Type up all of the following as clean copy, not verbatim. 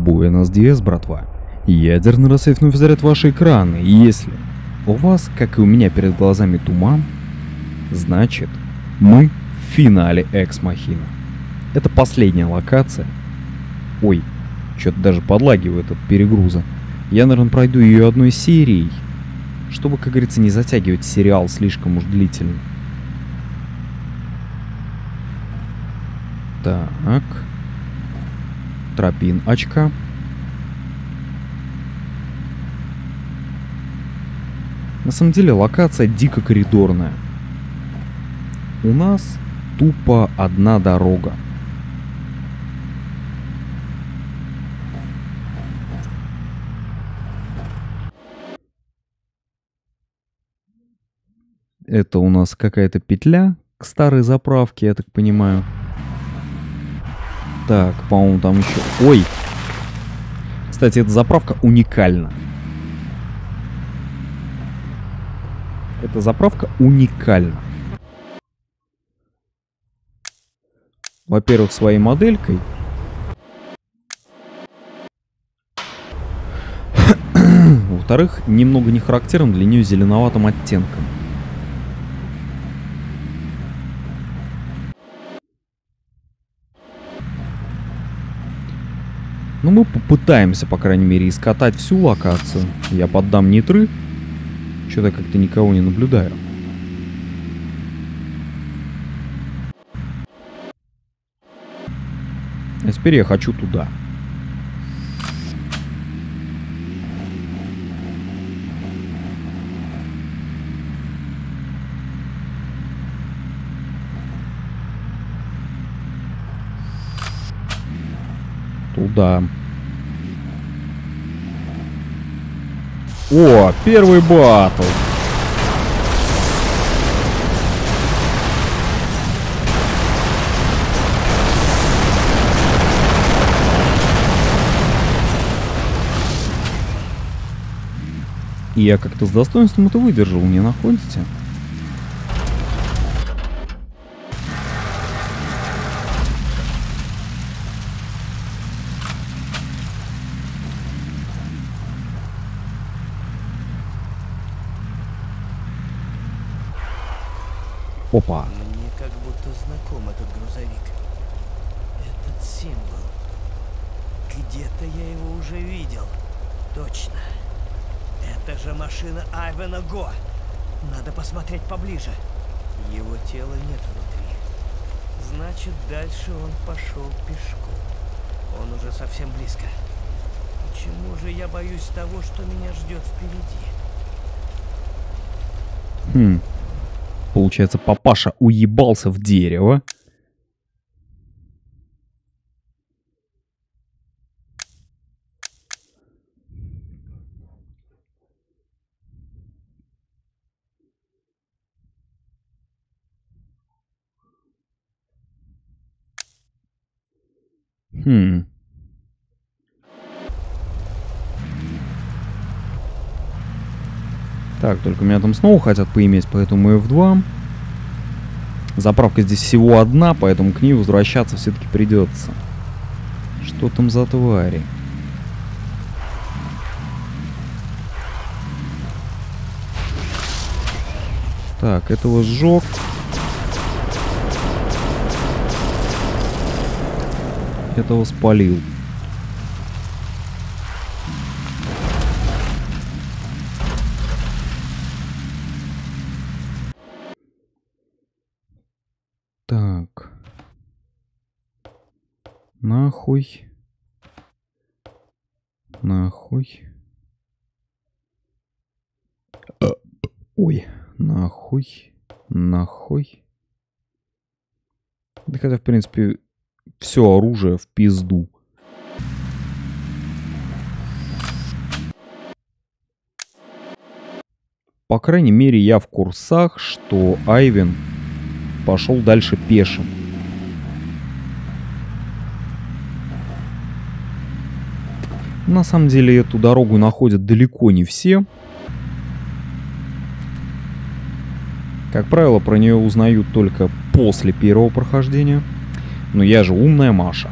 Буэнос-диэс, братва. Ядерный рассвет вновь заряд ваши экраны, и если у вас, как и у меня, перед глазами туман, значит, мы в финале Экс Махина. Это последняя локация. Ой, что-то даже подлагивает от перегруза. Я, наверное, пройду ее одной серией, чтобы, как говорится, не затягивать сериал слишком уж длительно. Так. Тропиночка. На самом деле локация дико коридорная. У нас тупо одна дорога. Это у нас какая-то петля к старой заправке, я так понимаю. Так, по-моему, там еще... Ой! Кстати, эта заправка уникальна. Эта заправка уникальна. Во-первых, своей моделькой. Во-вторых, немного не характерным для нее зеленоватым оттенком. Ну, мы попытаемся, по крайней мере, искатать всю локацию. Я поддам нитры. Что-то как-то никого не наблюдаю. А теперь я хочу туда. Туда. О, первый батл. И я как-то с достоинством это выдержал, не находите? Опа. Мне как будто знаком этот грузовик. Этот символ. Где-то я его уже видел. Точно. Это же машина Айвана Го. Надо посмотреть поближе. Его тела нет внутри. Значит, дальше он пошел пешком. Он уже совсем близко. Почему же я боюсь того, что меня ждет впереди? Хм. Получается, папаша уебался в дерево. Хм. Так, только меня там снова хотят поиметь, поэтому и в два. Заправка здесь всего одна, поэтому к ней возвращаться все-таки придется. Что там за твари? Так, этого сжег. Этого спалил. Так. Нахуй. Нахуй. Ой, нахуй. Нахуй. Да хотя, в принципе, все оружие в пизду. По крайней мере, я в курсах, что Айвен пошел дальше пешим. На самом деле эту дорогу находят далеко не все. Как правило, про нее узнают только после первого прохождения. Но я же умная Маша.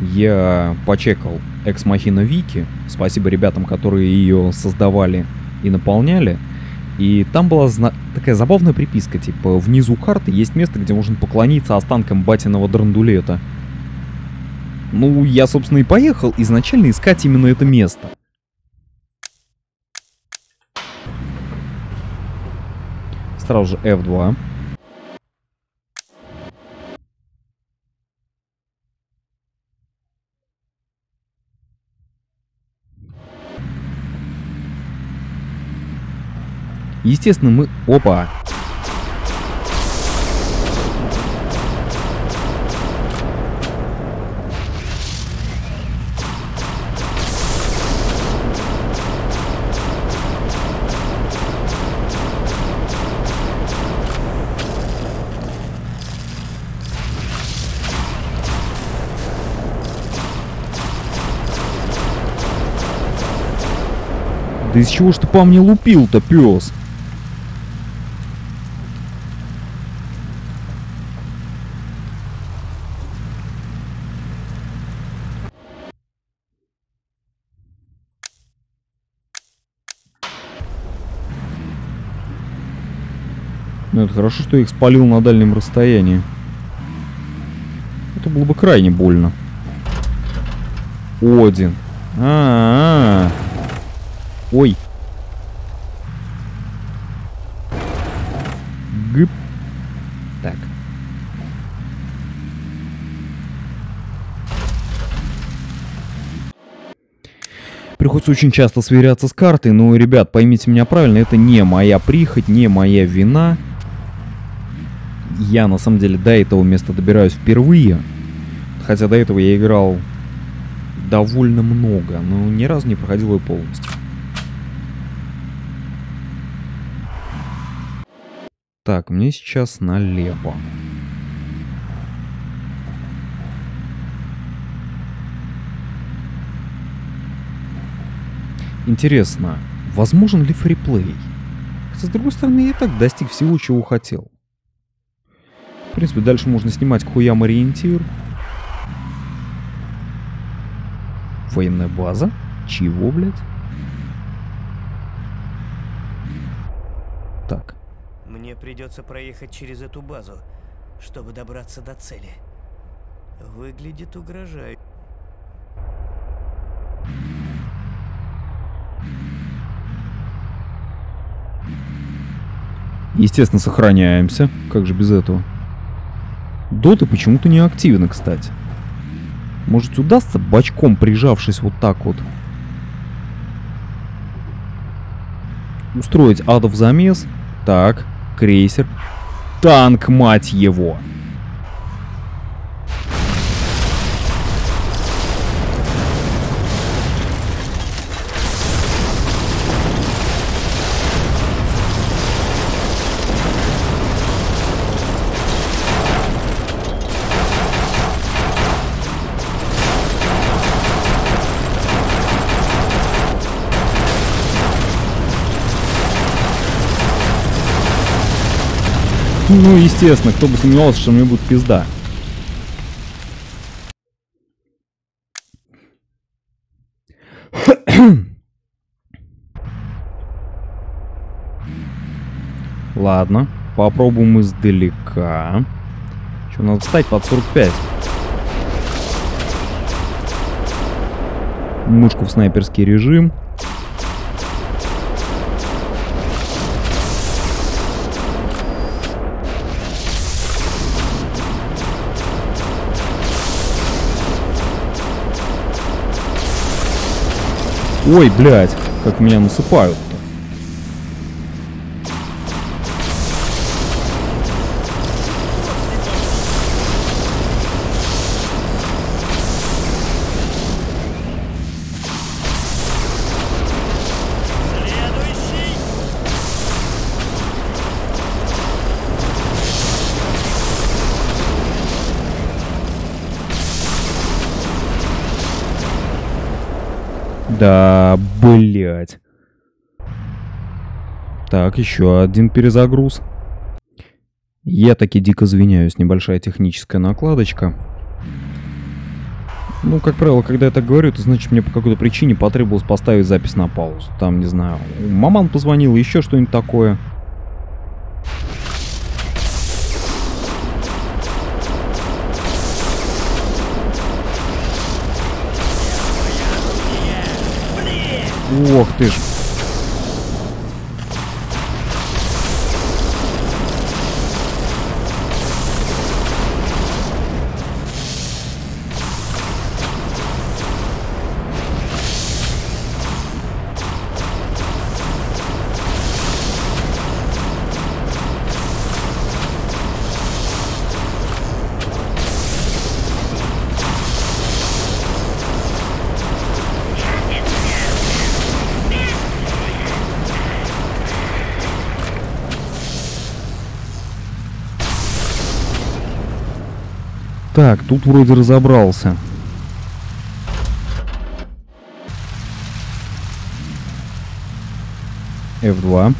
я почекал Экс Махина Вики. Спасибо ребятам, которые ее создавали и наполняли. И там была такая забавная приписка, типа, внизу карты есть место, где можно поклониться останкам батиного драндулета. Ну, я, собственно, и поехал изначально искать именно это место. Сразу же F2. Естественно, мы... Опа! Да из чего ж ты по мне лупил-то, пёс? Ну, это хорошо, что я их спалил на дальнем расстоянии. Это было бы крайне больно. Один. Ой. Гып. Так. Приходится очень часто сверяться с картой, но, ребят, поймите меня правильно, это не моя прихоть, не моя вина. Я, на самом деле, до этого места добираюсь впервые. Хотя до этого я играл довольно много, но ни разу не проходил ее полностью. Так, мне сейчас налево. Интересно, возможен ли фриплей? Хотя, с другой стороны, я и так достиг всего, чего хотел. В принципе, дальше можно снимать к хуям ориентир. Военная база? Чего, блядь? Так. Мне придется проехать через эту базу, чтобы добраться до цели. Выглядит угрожающе. Естественно, сохраняемся. Как же без этого? Доты почему-то не активны, кстати. Может, удастся бочком, прижавшись вот так вот, устроить адов замес? Так, крейсер. Танк, мать его! Ну, естественно, кто бы сомневался, что мне будет пизда. Ладно, попробуем издалека. Что, надо встать под 45. Мышку в снайперский режим. Ой, блядь, как меня насыпают-то. Да, блять. Так, еще один перезагруз. Я таки дико извиняюсь, небольшая техническая накладочка. Ну, как правило, когда я так говорю, это значит, мне по какой-то причине потребовалось поставить запись на паузу. Там, не знаю, маман позвонила, еще что-нибудь такое. Ох ты ж. Так, тут вроде разобрался. F2.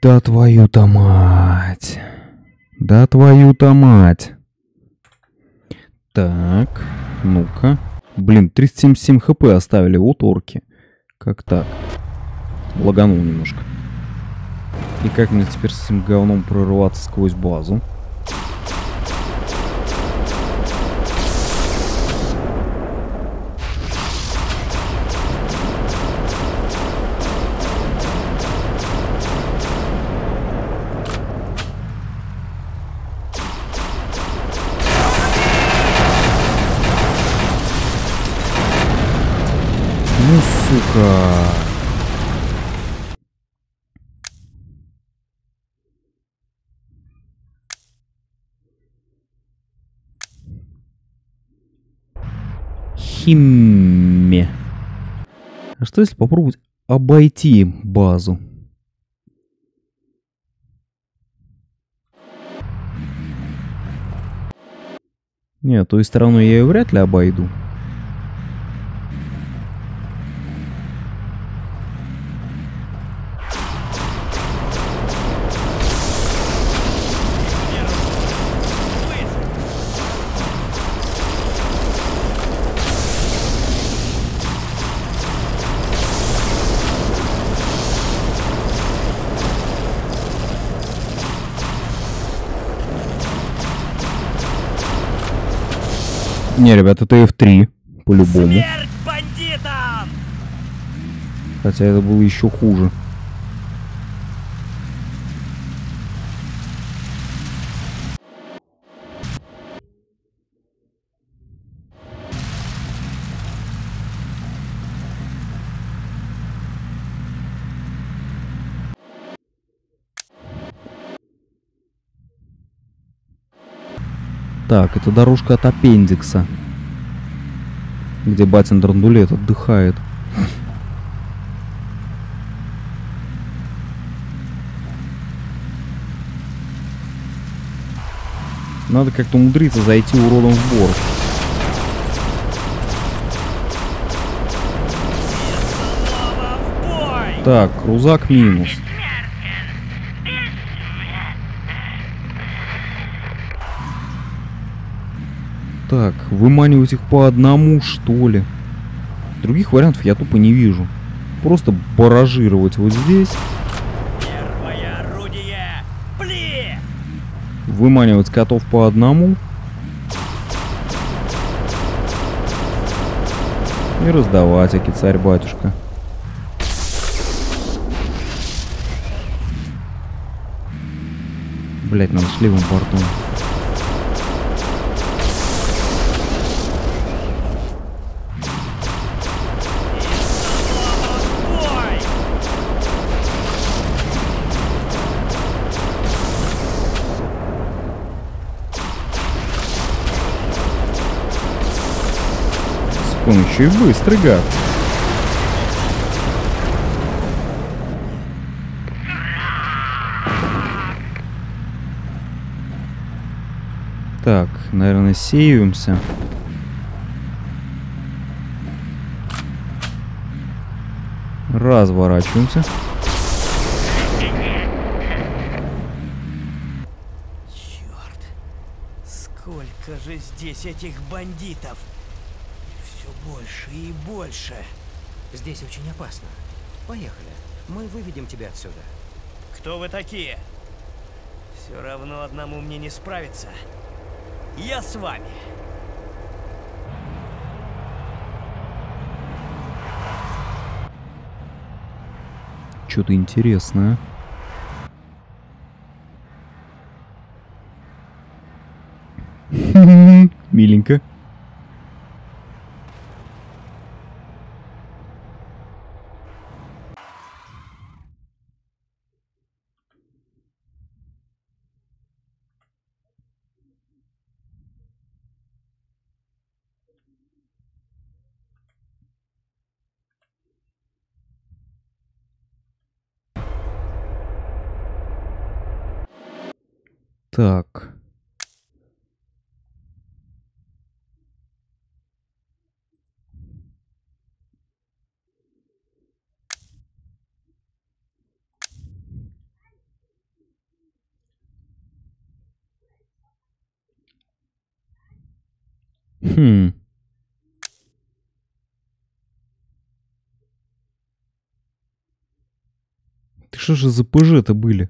Да твою-то мать. Да твою-то мать. Так, ну-ка. Блин, 377 хп оставили, вот орки. Как так? Лаганул немножко. И как мне теперь с этим говном прорваться сквозь базу? Химме. А что если попробовать обойти базу? Нет, той стороной я ее вряд ли обойду. Не, ребят, это F3, по-любому. Смерть бандитам! Хотя это было еще хуже. Так, это дорожка от аппендикса, где батин драндулет отдыхает. Надо как-то умудриться зайти уродом в борт. Так, крузак минус. Так, выманивать их по одному, что ли? Других вариантов я тупо не вижу. Просто баражировать вот здесь. Первое орудие. Пли! Выманивать котов по одному. И раздавать, аки царь-батюшка. Блять, нам с левым бортом. Он еще и быстрый, гад. Так, наверное, сейвимся. Разворачиваемся. Черт, сколько же здесь этих бандитов? Все больше и больше. Здесь очень опасно. Поехали, мы выведем тебя отсюда. Кто вы такие? Все равно одному мне не справиться. Я с вами. Что-то интересное. Миленько. Так. Ты что же за ПЖ-то были?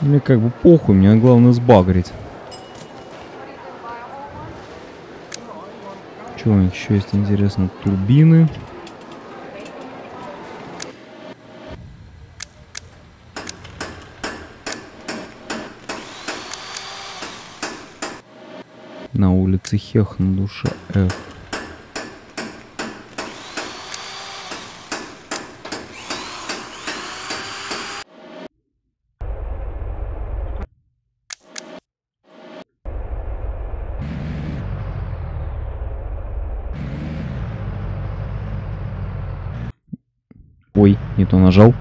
Мне как бы похуй, мне главное сбагрить. Что у них еще есть интересно? Турбины. На улице Хех на душе F. Ой, не то нажал.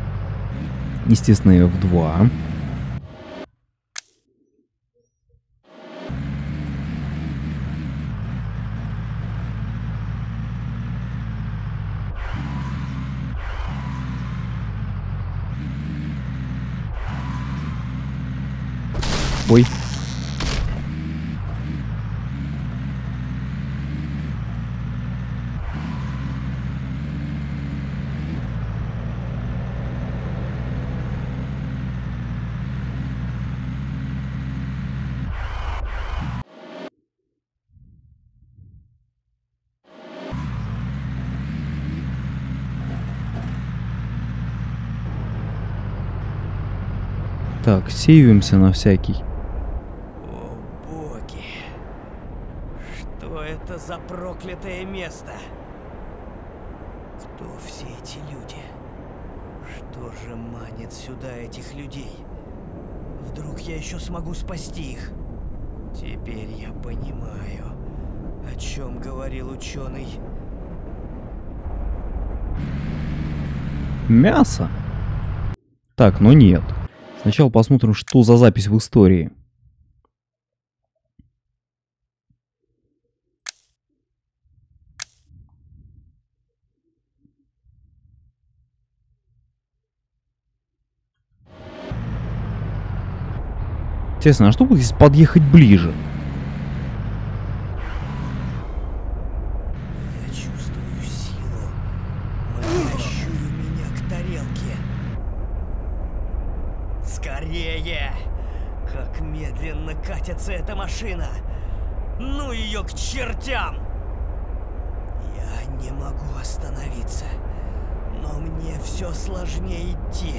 Естественно, F2. Ой. Так, сейвимся на всякий. За проклятое место. Кто все эти люди? Что же манит сюда этих людей? Вдруг я еще смогу спасти их? Теперь я понимаю, о чем говорил ученый. Мясо? Так, но нет. Сначала посмотрим, что за запись в истории. Интересно, а что будет, если подъехать ближе? Я чувствую силу. Тащу меня к тарелке. Скорее! Как медленно катится эта машина! Ну ее к чертям! Я не могу остановиться, но мне все сложнее идти.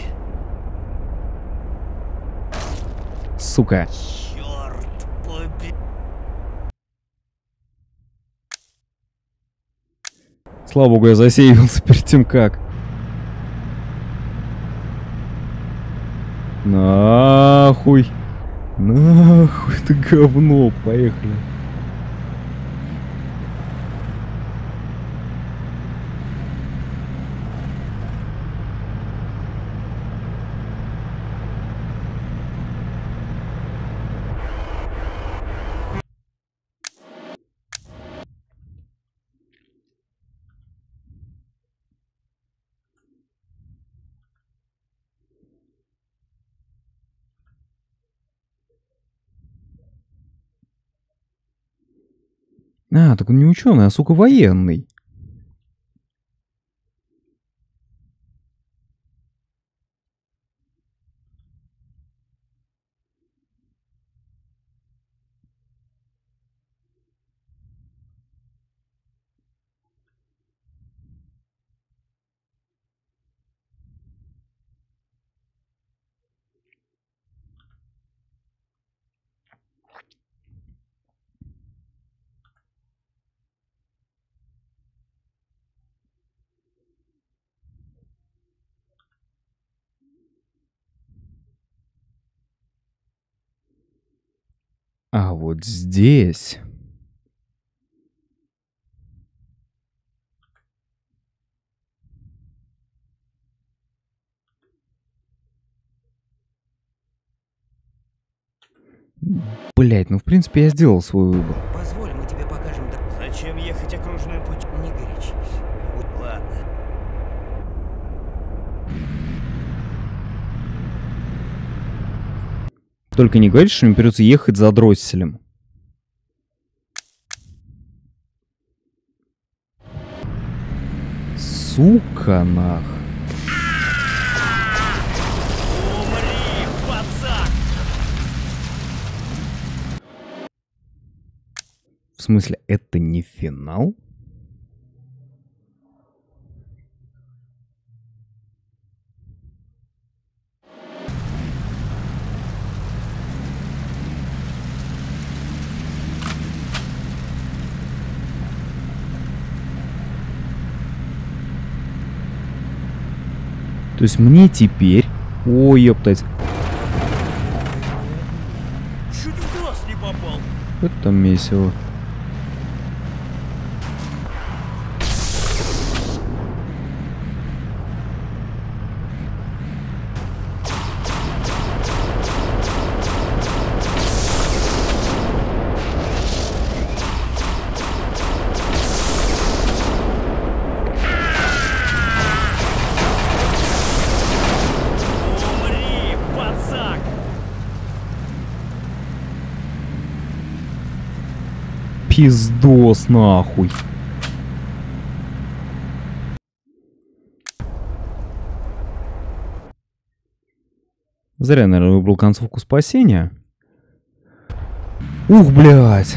Сука. Черт побери. Слава богу, я засеивался перед тем как. Нахуй. Нахуй это говно. Поехали. А, так он не ученый, а, сука, военный. А вот здесь... Блять, ну в принципе я сделал свой выбор. Позволь, мы тебе покажем... Зачем ехать окружной путь? Не горячись. Будь ладно. Только не говоришь, что мне придется ехать за дросселем. Сука нах. Умри, пацан! В смысле, это не финал? То есть мне теперь... Ой, ептать. Чуть в глаз не попал. Это месиво. Пиздос нахуй. Зря, наверное, выбрал концовку спасения. Ух, блядь.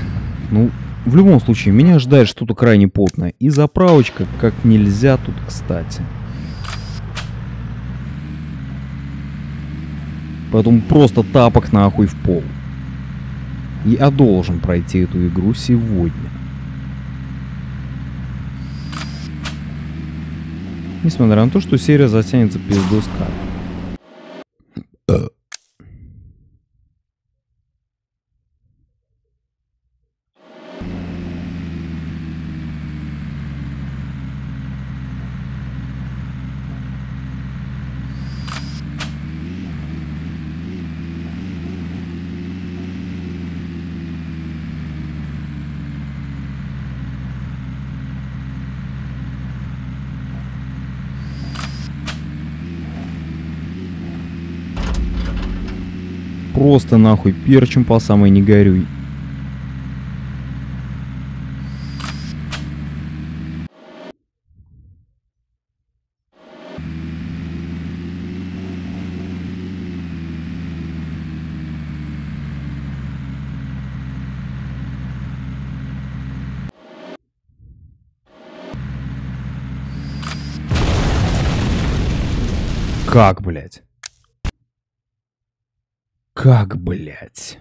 Ну, в любом случае, меня ждает что-то крайне потное. И заправочка как нельзя тут кстати. Потом просто тапок нахуй в пол. Я должен пройти эту игру сегодня. Несмотря на то, что серия затянется пиздос как. Просто нахуй перчим по самой не горюй. Как, блядь? Как, блядь?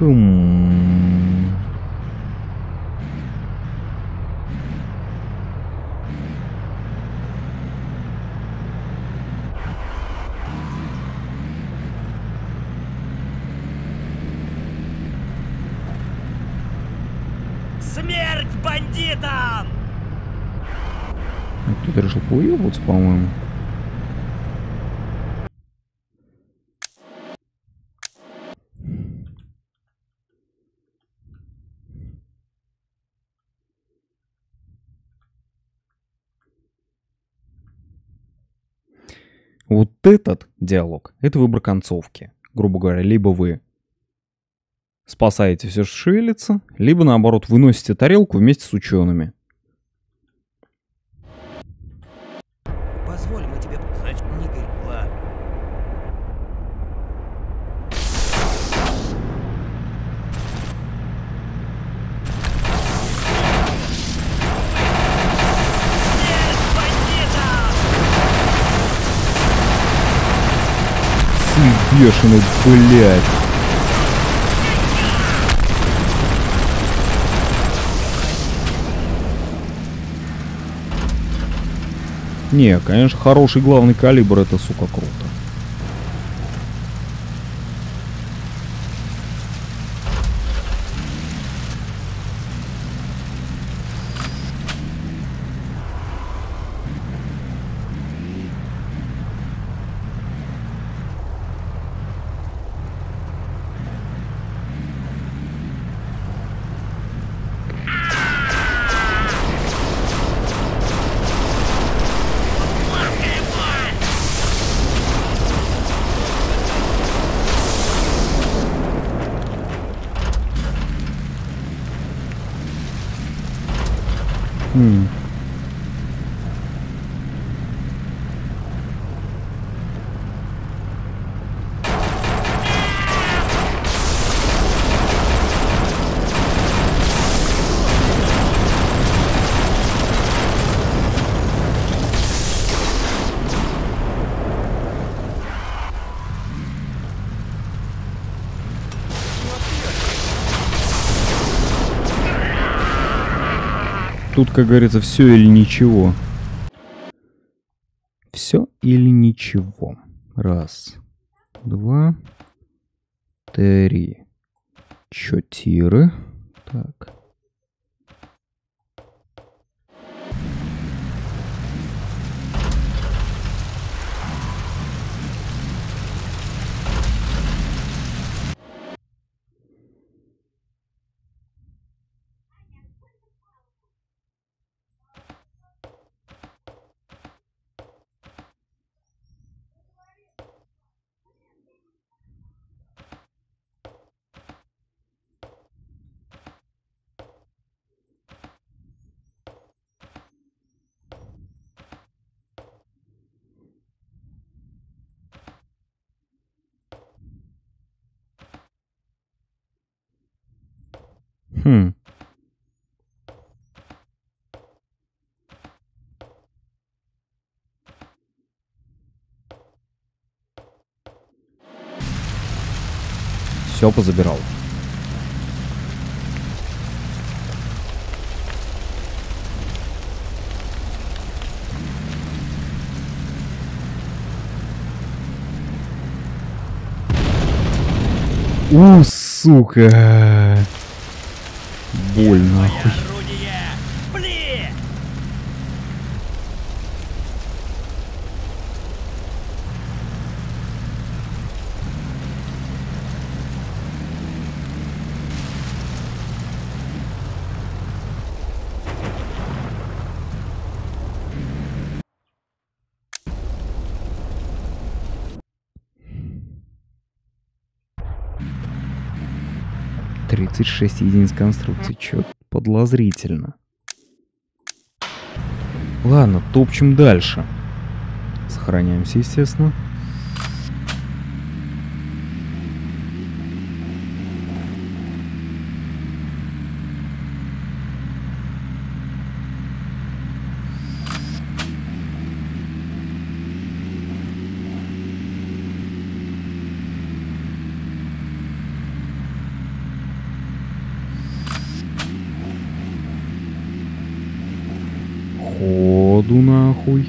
Хм... Смерть бандитам! Кто-то решил поуебываться, по-моему. Вот этот диалог — это выбор концовки. Грубо говоря, либо вы спасаете все, что шевелится, либо, наоборот, выносите тарелку вместе с учеными. Позволь, мы тебе... Значит, не горь... Ладно. Сын бешеный, блядь. Не, конечно, хороший главный калибр — это, сука, круто. Тут, как говорится, все или ничего. Все или ничего. Раз, два, три. Чё, тиры? Так. Хм. Все позабирал. У, сука. Боль, нахуй. Шесть единиц конструкции, чё-то подлозрительно. Ладно, топчем дальше. Сохраняемся, естественно. воду нахуй.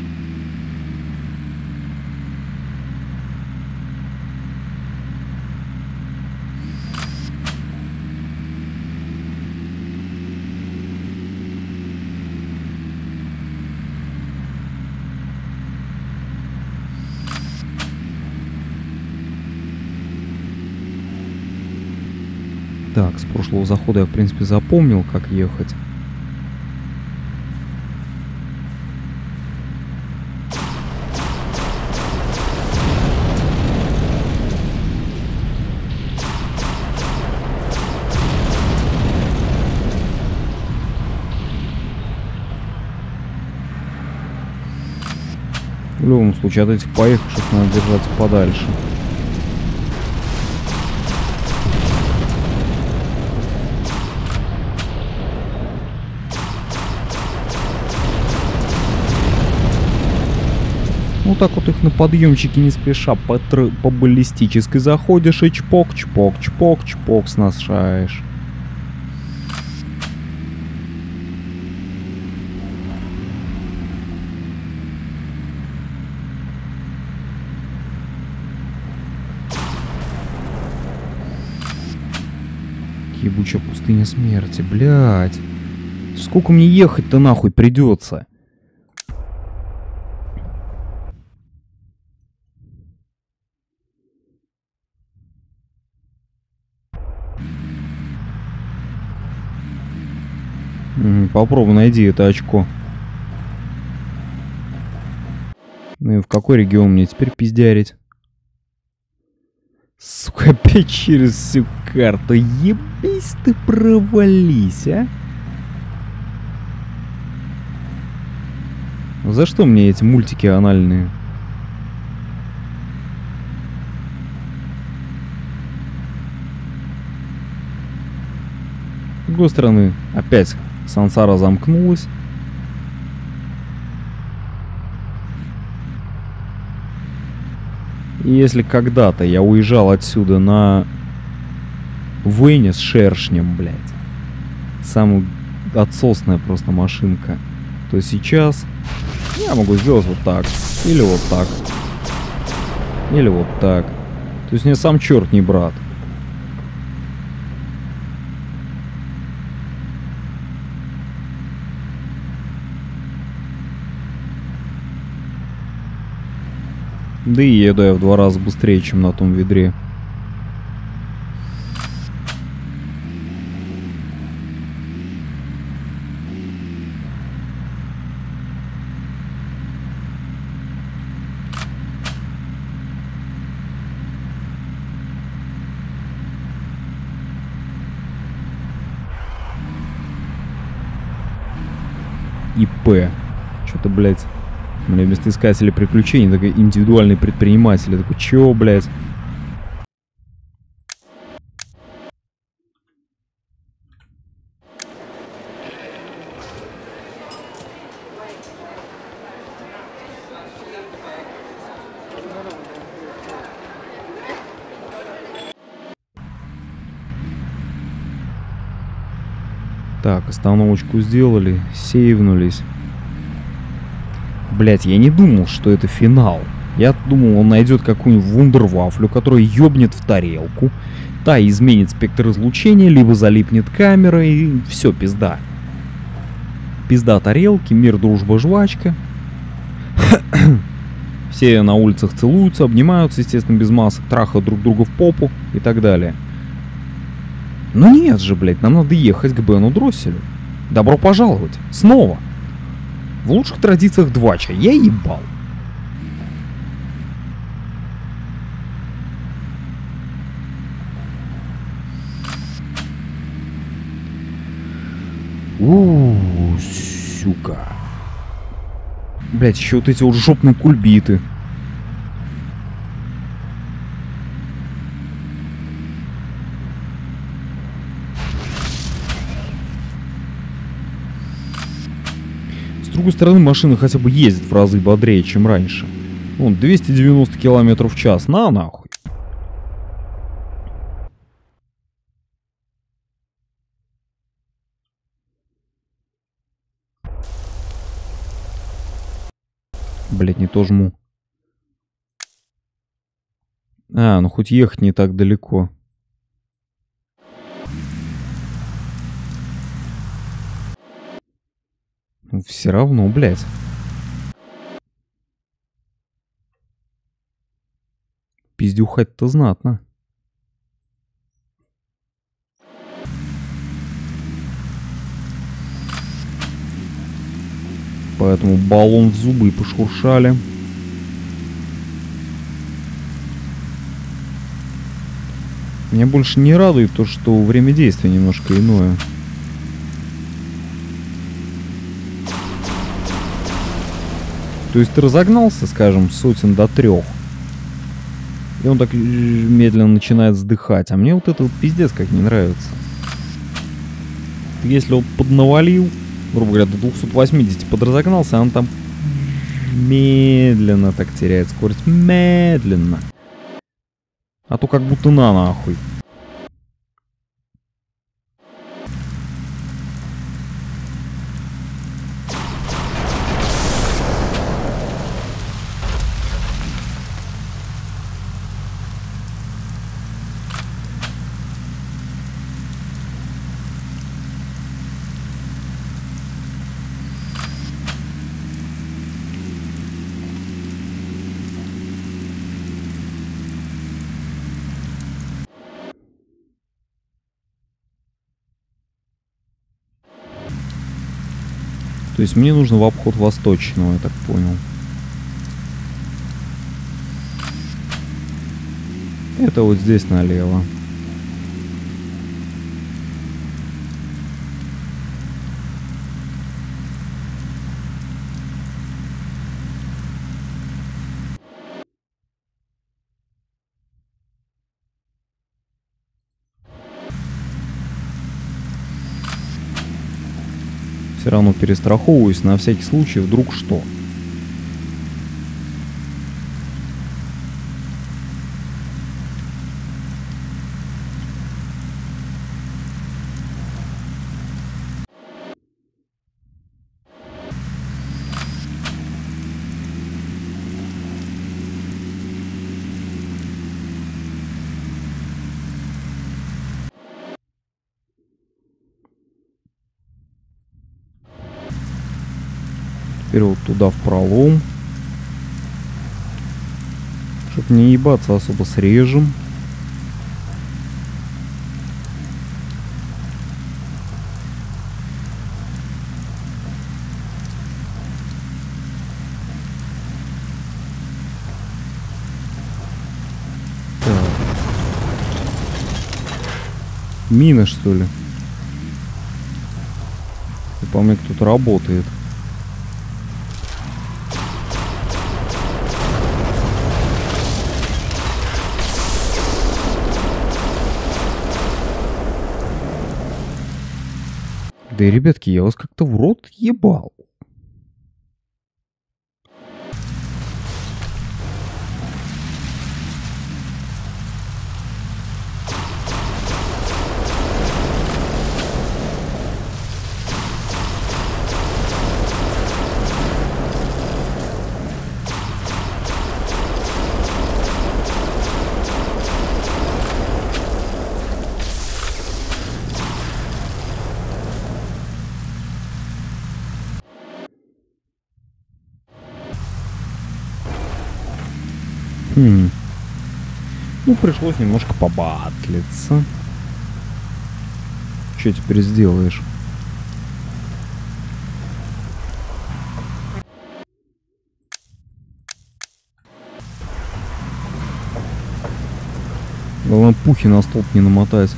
Так, с прошлого захода я, в принципе, запомнил, как ехать. В любом случае, от этих поехавших надо держаться подальше. Ну так вот их на подъемчике не спеша по баллистической заходишь и чпок-чпок-чпок-чпок сношаешь. Ебучая пустыня смерти, блядь. Сколько мне ехать-то нахуй придется? Попробуй найди это очко. Ну и в какой регион мне теперь пиздярить? Сука, опять через всю карту. Ебись ты, провались, а? За что мне эти мультики анальные? С другой стороны, опять сансара замкнулась. И если когда-то я уезжал отсюда на Вене с шершнем, блядь, самая отсосная просто машинка, то сейчас я могу сделать вот так, или вот так, или вот так. То есть мне сам черт не брат. Да и еду я в 2 раза быстрее, чем на том ведре. ИП. Что-то, блядь. Мне вместо искателя приключений такой индивидуальный предприниматель. Я такой, чё, блядь? Так, остановочку сделали, сейвнулись. Блять, я не думал, что это финал. Я думал, он найдет какую-нибудь вундервафлю, которая ёбнет в тарелку. Та изменит спектр излучения, либо залипнет камера, и все, пизда. Пизда тарелки, мир, дружба, жвачка. Все на улицах целуются, обнимаются, естественно, без масок, трахают друг друга в попу и так далее. Но нет же, блять, нам надо ехать к Бену Дросселю. Добро пожаловать. Снова. В лучших традициях двача. Я ебал. У-у-у, сука. Блять, еще вот эти вот жопные кульбиты. С другой стороны, машина хотя бы ездит в разы бодрее, чем раньше. Вон, 290 км в час. На, нахуй. Блять, не то жму. А, ну хоть ехать не так далеко. Ну, все равно, блядь. Пиздюхать-то знатно. Поэтому баллон в зубы пошуршали. Меня больше не радует то, что время действия немножко иное. То есть ты разогнался, скажем, сотен до 3. И он так медленно начинает сдыхать. А мне вот это вот пиздец как не нравится. Если он поднавалил, грубо говоря, до 280 подразогнался, а он там медленно так теряет скорость. Медленно. А то как будто на нахуй. То есть мне нужно в обход восточного, я так понял. Это вот здесь налево. Все равно перестраховываюсь на всякий случай, вдруг что. Вот туда в пролом, чтоб не ебаться особо с режем. Так. Мина, что ли? И по мне кто-то работает. Да и, ребятки, я вас как-то в рот ебал. Ну, пришлось немножко побатлиться. Что теперь сделаешь? Главное, пухи на столб не намотать.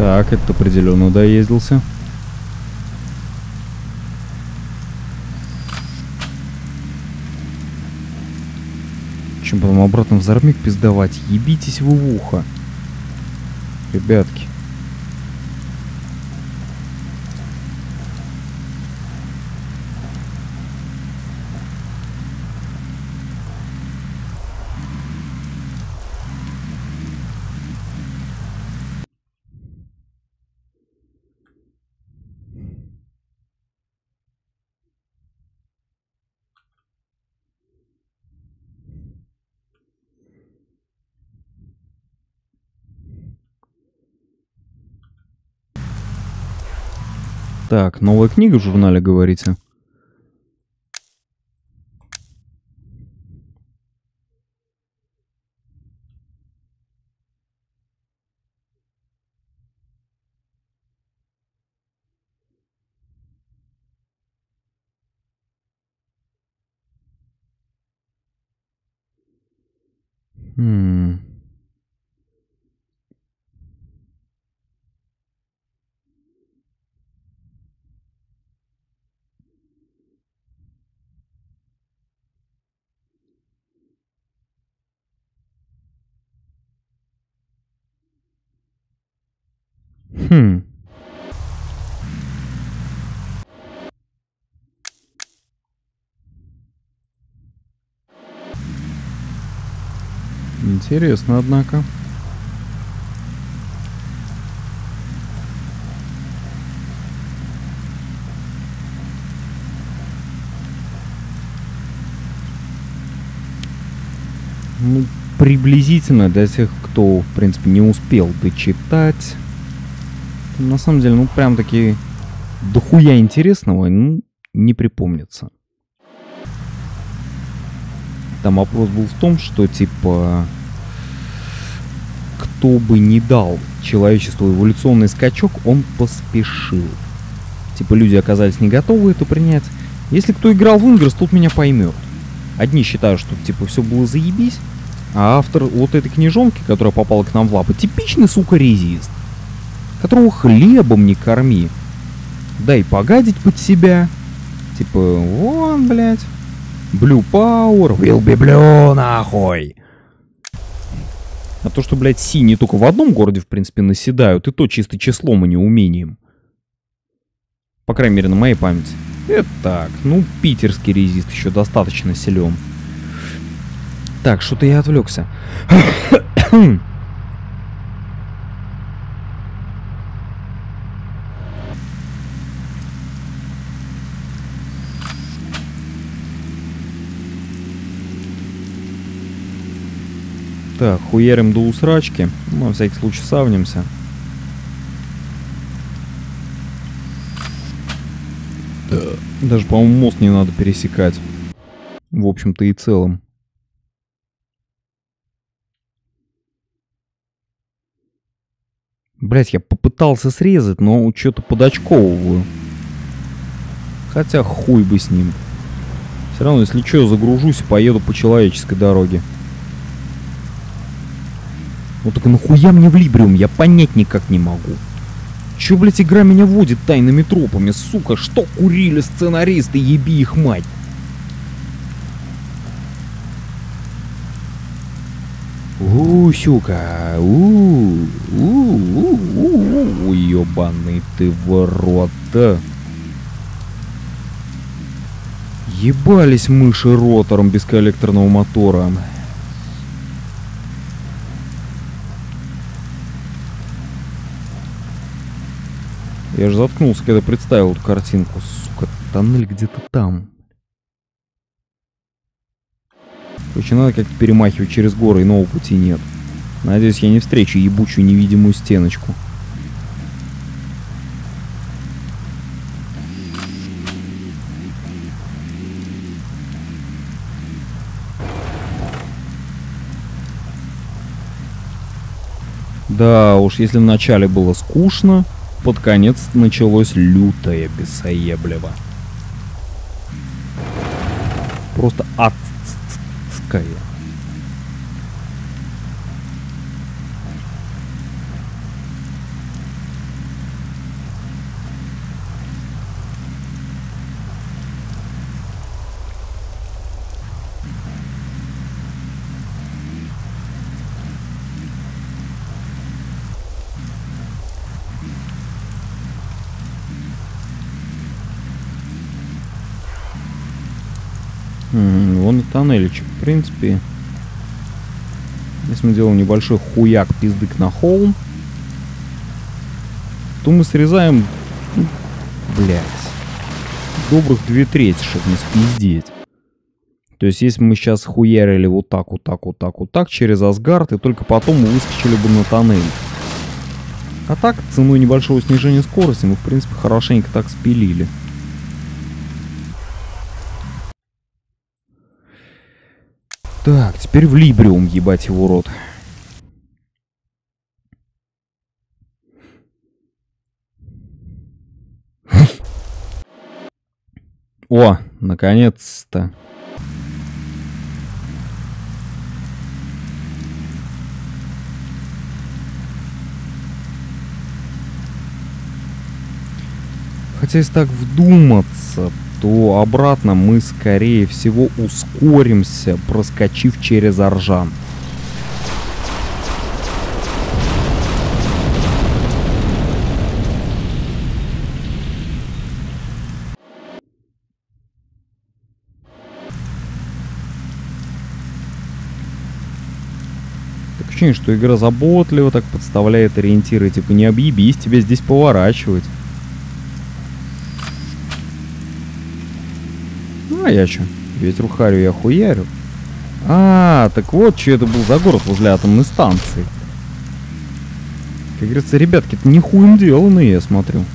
Так, это определенно доездился. Чем потом обратно в зармик пиздовать? Ебитесь вы в ухо, ребятки. Так, новая книга в журнале, говорите. Интересно, однако. Ну, приблизительно для тех, кто, в принципе, не успел дочитать. На самом деле, ну, прям таки дохуя интересного, ну, не припомнится. Там вопрос был в том, что, типа... Кто бы ни дал человечеству эволюционный скачок, он поспешил. Типа люди оказались не готовы это принять. Если кто играл в Ingress, тот меня поймет. Одни считают, что типа все было заебись, а автор вот этой книжонки, которая попала к нам в лапы, типичный, сука, резист, которого хлебом не корми. Дай погадить под себя. Типа, вон, блядь, Blue Power, will be blue, нахуй. А то, что, блядь, синие только в одном городе, в принципе, наседают, и то чисто числом, и неумением. По крайней мере, на моей памяти. Это так, ну, питерский резист еще достаточно силен. Так, что-то я отвлекся. Так, хуярим до усрачки. Ну, на всякий случай савнемся. Даже, по-моему, мост не надо пересекать. В общем-то и целом. Блять, я попытался срезать, но что-то подочковываю. Хотя хуй бы с ним. Все равно, если что, я загружусь и поеду по человеческой дороге. Вот только нахуя мне в Либриум, я понять никак не могу. Че, блядь, игра меня водит тайными тропами, сука, что курили сценаристы, еби их мать. Сука, ебаный ты в рот. Ебались мыши ротором без коллекторного мотора. Я же заткнулся, когда представил эту картинку. Сука, тоннель где-то там. Короче, надо как-то перемахивать через горы, иного пути нет. Надеюсь, я не встречу ебучую невидимую стеночку. Да уж, если вначале было скучно... Под конец началось лютое бесоеблево. Просто адская. Вон и тоннельчик, в принципе. Здесь мы делаем небольшой хуяк, пиздык на холм. То мы срезаем, блядь, добрых две трети, чтобы не спиздеть. То есть, если мы сейчас хуярили вот так, вот так, вот так, вот так через Асгард, и только потом мы выскочили бы на тоннель. А так, ценой небольшого снижения скорости мы, в принципе, хорошенько так спилили. Так, теперь в Либриум, ебать его рот. О, наконец-то. Хотя, если так вдуматься, то обратно мы, скорее всего, ускоримся, проскочив через Аржан. Так ощущение, что игра заботливо так подставляет ориентиры, типа не объебись, тебе здесь поворачивать. А я чё? Ведь рухарю я хуярю. А, так вот, что это был за город возле атомной станции. Как говорится, ребятки-то не хуем деланные, я смотрю.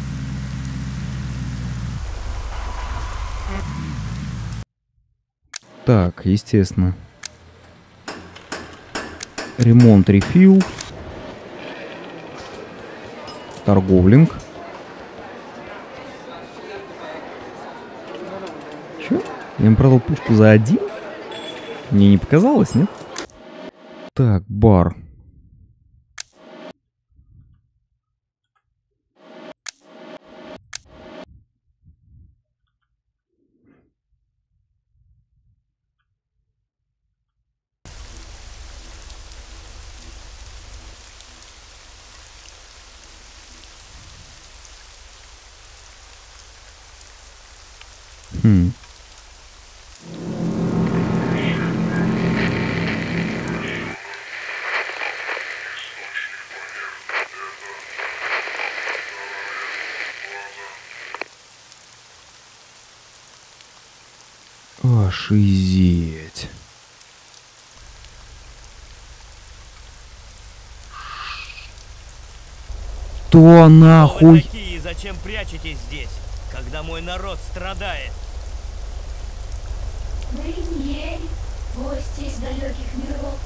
Так, естественно. Ремонт, рефил. Торговлинг. Я им продал пушку за один? Мне не показалось, нет? Так, бар. Ошизеть. Что нахуй? Кто вы такие и зачем прячетесь здесь, когда мой народ страдает? Древние гости из далеких миров.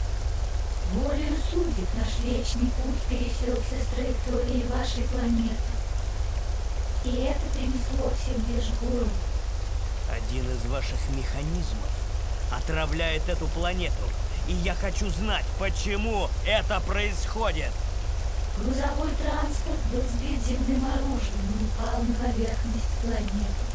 Волею судеб наш вечный путь пересекся с траекторией вашей планеты. И это принесло всем лишь гору. Один из ваших механизмов отравляет эту планету, и я хочу знать, почему это происходит. Грузовой транспорт был сбит земным оружием и упал на поверхность планеты.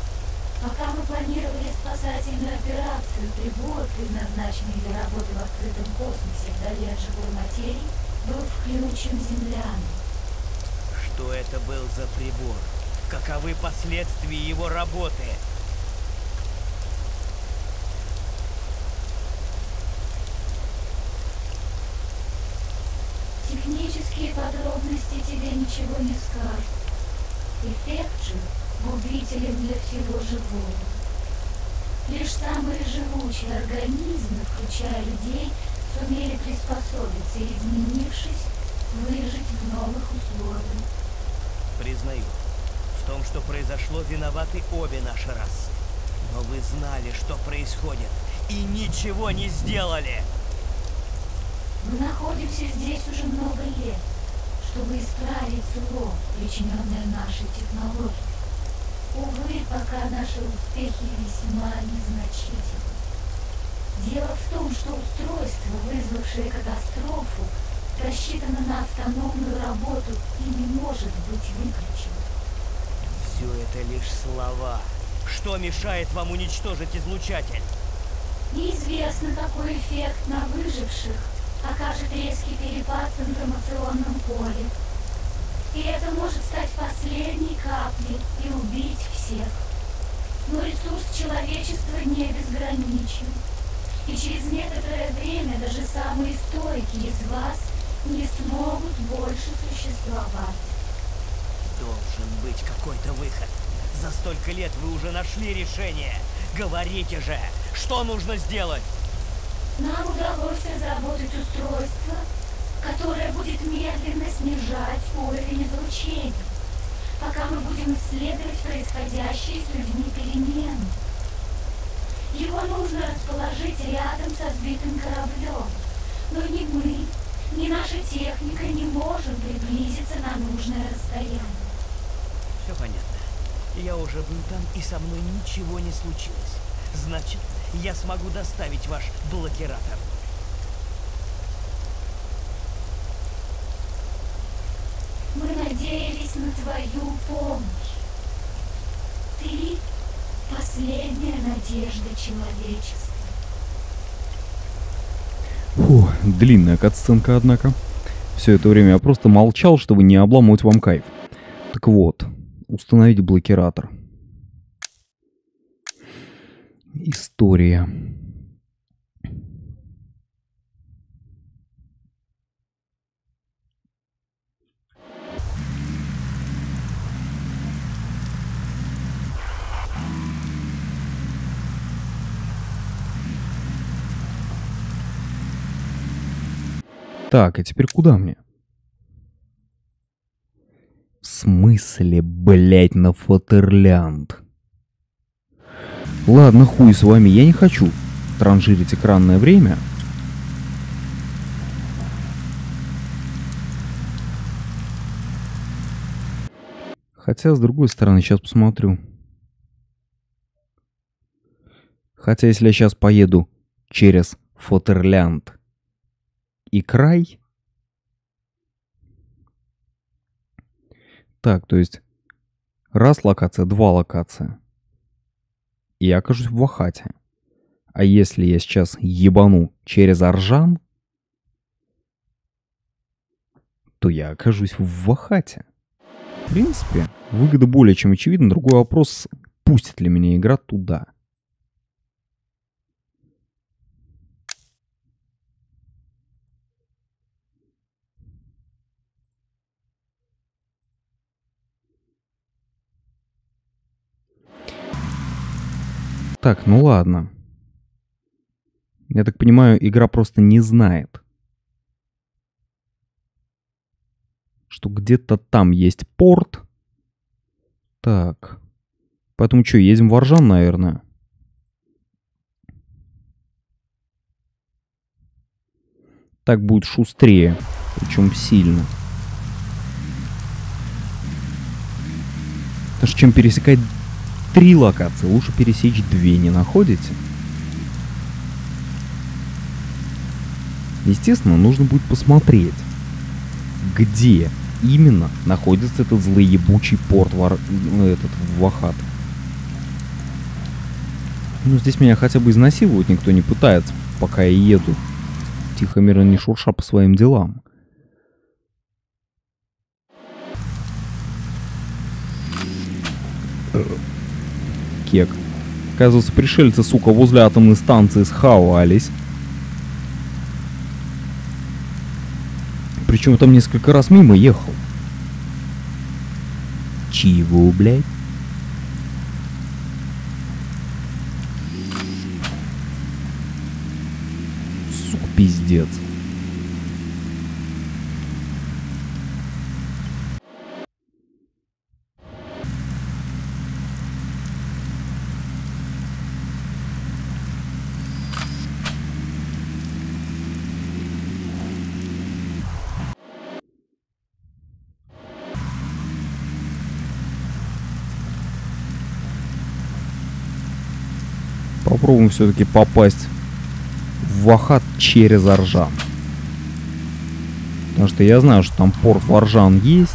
Пока мы планировали спасательную операцию, прибор, предназначенный для работы в открытом космосе вдали от живой материи, был включен землянами. Что это был за прибор? Каковы последствия его работы? Технические подробности тебе ничего не скажут. Эффект же губителен для всего живого. Лишь самые живучие организмы, включая людей, сумели приспособиться и, изменившись, выжить в новых условиях. Признаю, в том, что произошло, виноваты обе наши расы. Но вы знали, что происходит, и ничего не сделали. Мы находимся здесь уже много лет, чтобы исправить зло, причиненное нашей технологией. Увы, пока наши успехи весьма незначительны. Дело в том, что устройство, вызвавшее катастрофу, рассчитано на автономную работу и не может быть выключено. Все это лишь слова. Что мешает вам уничтожить излучатель? Неизвестно, какой эффект на выживших окажет резкий перепад в информационном поле. И это может стать последней каплей и убить всех. Но ресурс человечества не безграничен. И через некоторое время даже самые стойкие из вас не смогут больше существовать. Должен быть какой-то выход. За столько лет вы уже нашли решение. Говорите же, что нужно сделать? Нам удалось разработать устройство, которая будет медленно снижать уровень излучения, пока мы будем исследовать происходящие с людьми перемены. Его нужно расположить рядом со сбитым кораблем, но ни мы, ни наша техника не можем приблизиться на нужное расстояние. Все понятно. Я уже был там, и со мной ничего не случилось. Значит, я смогу доставить ваш блокиратор. Мы надеялись на твою помощь. Ты — последняя надежда человечества. Фу, длинная катсценка, однако. Все это время я просто молчал, чтобы не обламывать вам кайф. Так вот, установить блокиратор. История. Так, а теперь куда мне? В смысле, блять, на Фатерлянд? Ладно, хуй с вами, я не хочу транжирить экранное время. Хотя, с другой стороны, сейчас посмотрю. Хотя, если я сейчас поеду через Фатерлянд и край. Так, то есть раз локация, два локация. И я окажусь в Вахате. А если я сейчас ебану через Аржан, то я окажусь в Вахате. В принципе, выгода более чем очевидна. Другой вопрос, пустит ли меня игра туда. Так, ну ладно. Я так понимаю, игра просто не знает, что где-то там есть порт. Так. Поэтому что, едем в Аржан, наверное? Так будет шустрее, причем сильно. Потому что чем пересекать... Три локации, лучше пересечь две, не находите? Естественно, нужно будет посмотреть, где именно находится этот злоебучий порт Вахат. Ну, здесь меня хотя бы изнасиловать никто не пытается, пока я еду. Тихо, мирно, не шурша по своим делам. Кек. Оказывается, пришельцы, сука, возле атомной станции схавались. Причем там несколько раз мимо ехал. Чего, блядь? Сука, пиздец. Попробуем все-таки попасть в Вахат через Аржан. Потому что я знаю, что там порт в Аржан есть.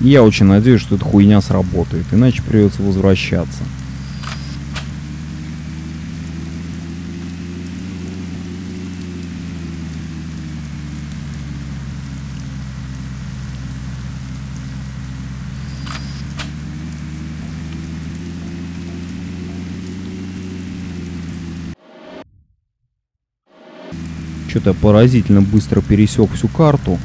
И я очень надеюсь, что эта хуйня сработает. Иначе придется возвращаться. Что-то поразительно быстро пересек всю карту.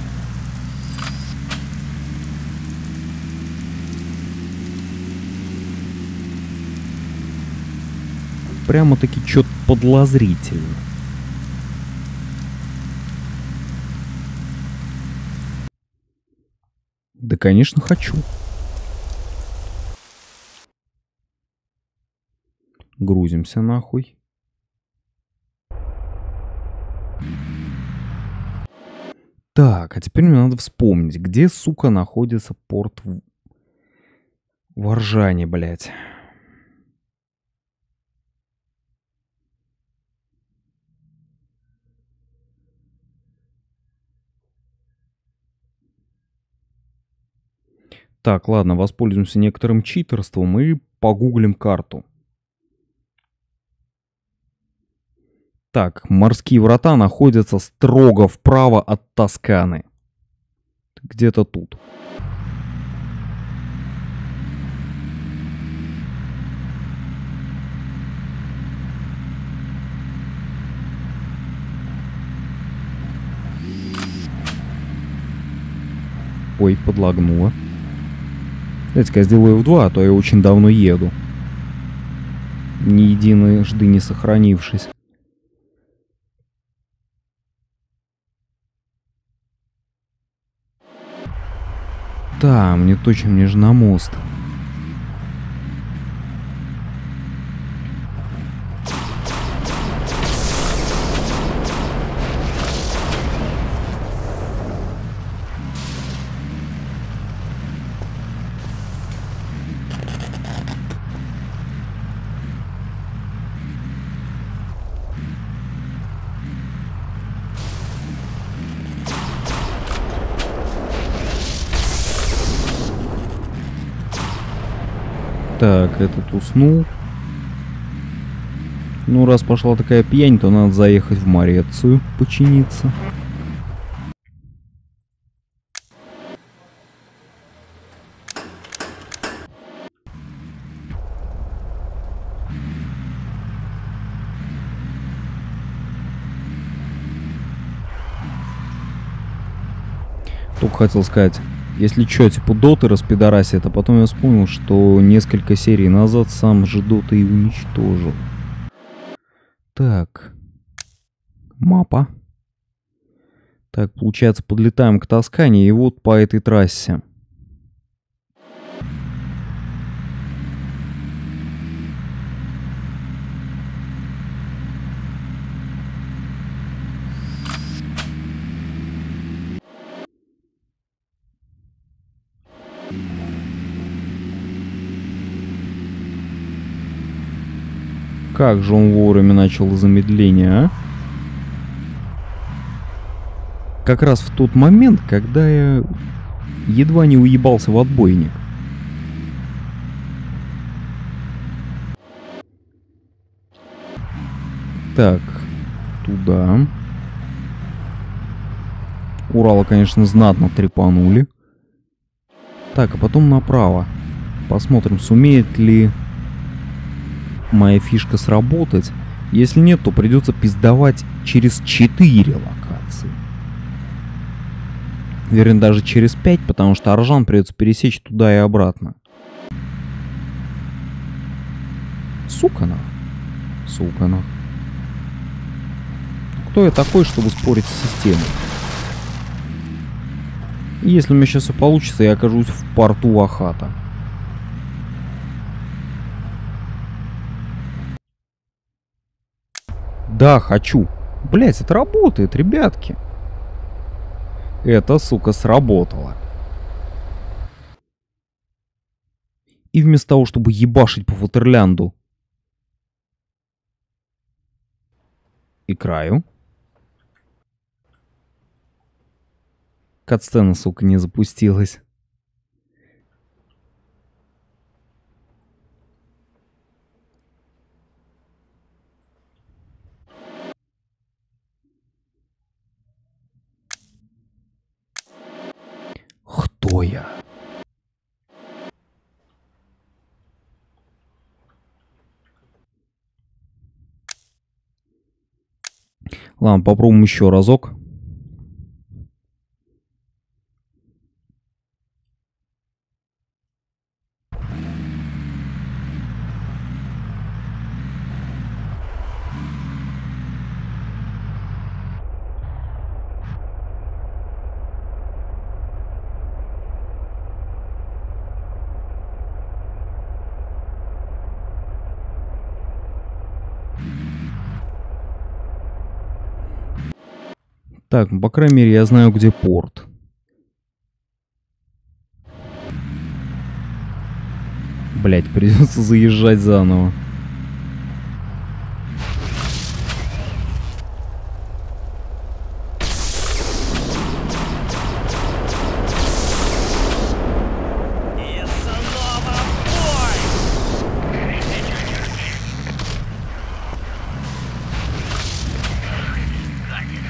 Прямо-таки что-то подлозрительно. Да, конечно, хочу. Грузимся нахуй. Так, а теперь мне надо вспомнить, где, сука, находится порт в Аржане, блядь. Так, ладно, воспользуемся некоторым читерством и погуглим карту. Так, морские врата находятся строго вправо от Тосканы. Где-то тут. Ой, подлагнуло. Давайте-ка я сделаю F2, а то я очень давно еду. Ни единожды не сохранившись. Да, мне точно, мне же на мост. Так, этот уснул. Ну, раз пошла такая пьянь, то надо заехать в Морецию починиться. Только хотел сказать... Если чё, типа доты распидорасит, а потом я вспомнил, что несколько серий назад сам же доты и уничтожил. Так. Мапа. Так, получается, подлетаем к Тоскане и вот по этой трассе. Как же он вовремя начал замедление, а? Как раз в тот момент, когда я едва не уебался в отбойник. Так, туда. Урала, конечно, знатно трепанули. Так, а потом направо. Посмотрим, сумеет ли... моя фишка сработать. Если нет, то придется пиздовать через 4 локации. Вернее, даже через 5, потому что Аржан придется пересечь туда и обратно. Сукана. Сукана. Кто я такой, чтобы спорить с системой? И если у меня сейчас все получится, я окажусь в порту Ахата. Да, хочу. Блять, это работает, ребятки. Это, сука, сработало. И вместо того, чтобы ебашить по Ватерлянду и краю. Катсцена, сука, не запустилась. Кто я? Ладно, попробуем еще разок. Так, по крайней мере, я знаю, где порт. Блять, придется заезжать заново.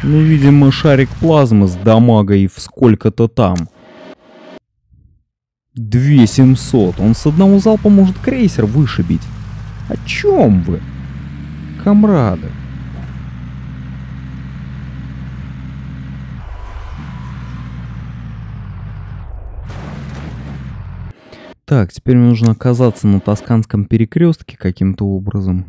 Ну, видимо, шарик плазмы с дамагой в сколько-то там. 2700. Он с одного залпа может крейсер вышибить. О чем вы, камрады? Так, теперь мне нужно оказаться на Тосканском перекрестке каким-то образом.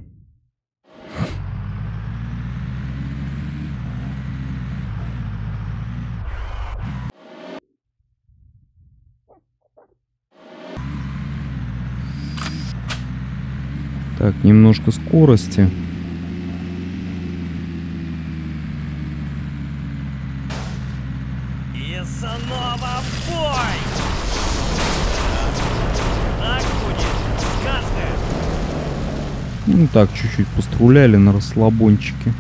Так, немножко скорости. И снова бой! Так будет с каждым. Ну так, чуть-чуть постреляли на расслабончике.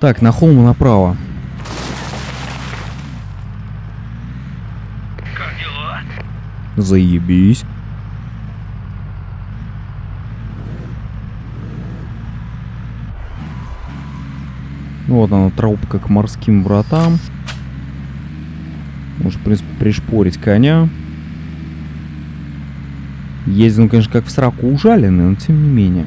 Так, на холм направо. Как дела? Заебись. Вот она, тропка к морским вратам. Можно пришпорить коня. Ездил, конечно, как в сраку ужаленный, но тем не менее.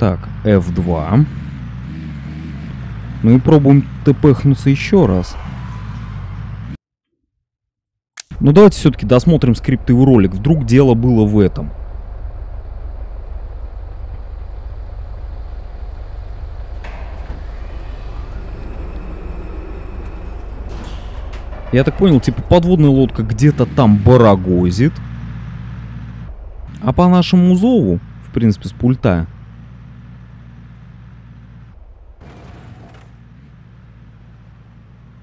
Так, F2. Ну и пробуем тпхнуться еще раз. Ну давайте все-таки досмотрим скриптовый ролик. Вдруг дело было в этом. Я так понял, типа подводная лодка где-то там барагозит. А по нашему зову, в принципе, с пульта.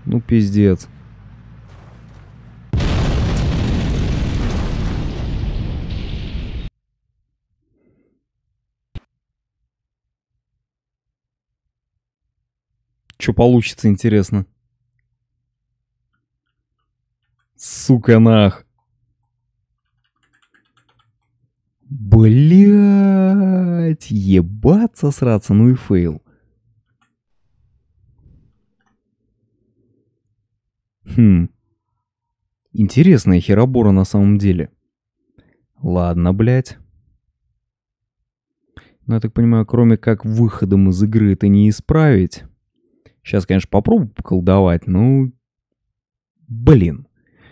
Ну, пиздец. Что получится, интересно? Сука, нах. Блять, ебаться, сраться, ну и фейл. Интересная херобора на самом деле. Ладно, блять. Ну, я так понимаю, кроме как выходом из игры это не исправить. Сейчас, конечно, попробую поколдовать, но... Блин.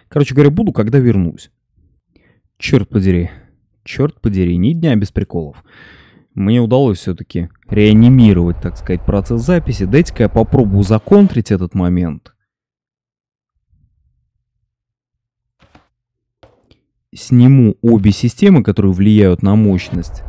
Короче говоря, буду, когда вернусь. Черт подери, ни дня без приколов. Мне удалось все-таки реанимировать, так сказать, процесс записи. Дайте-ка я попробую законтрить этот момент. Сниму обе системы, которые влияют на мощность.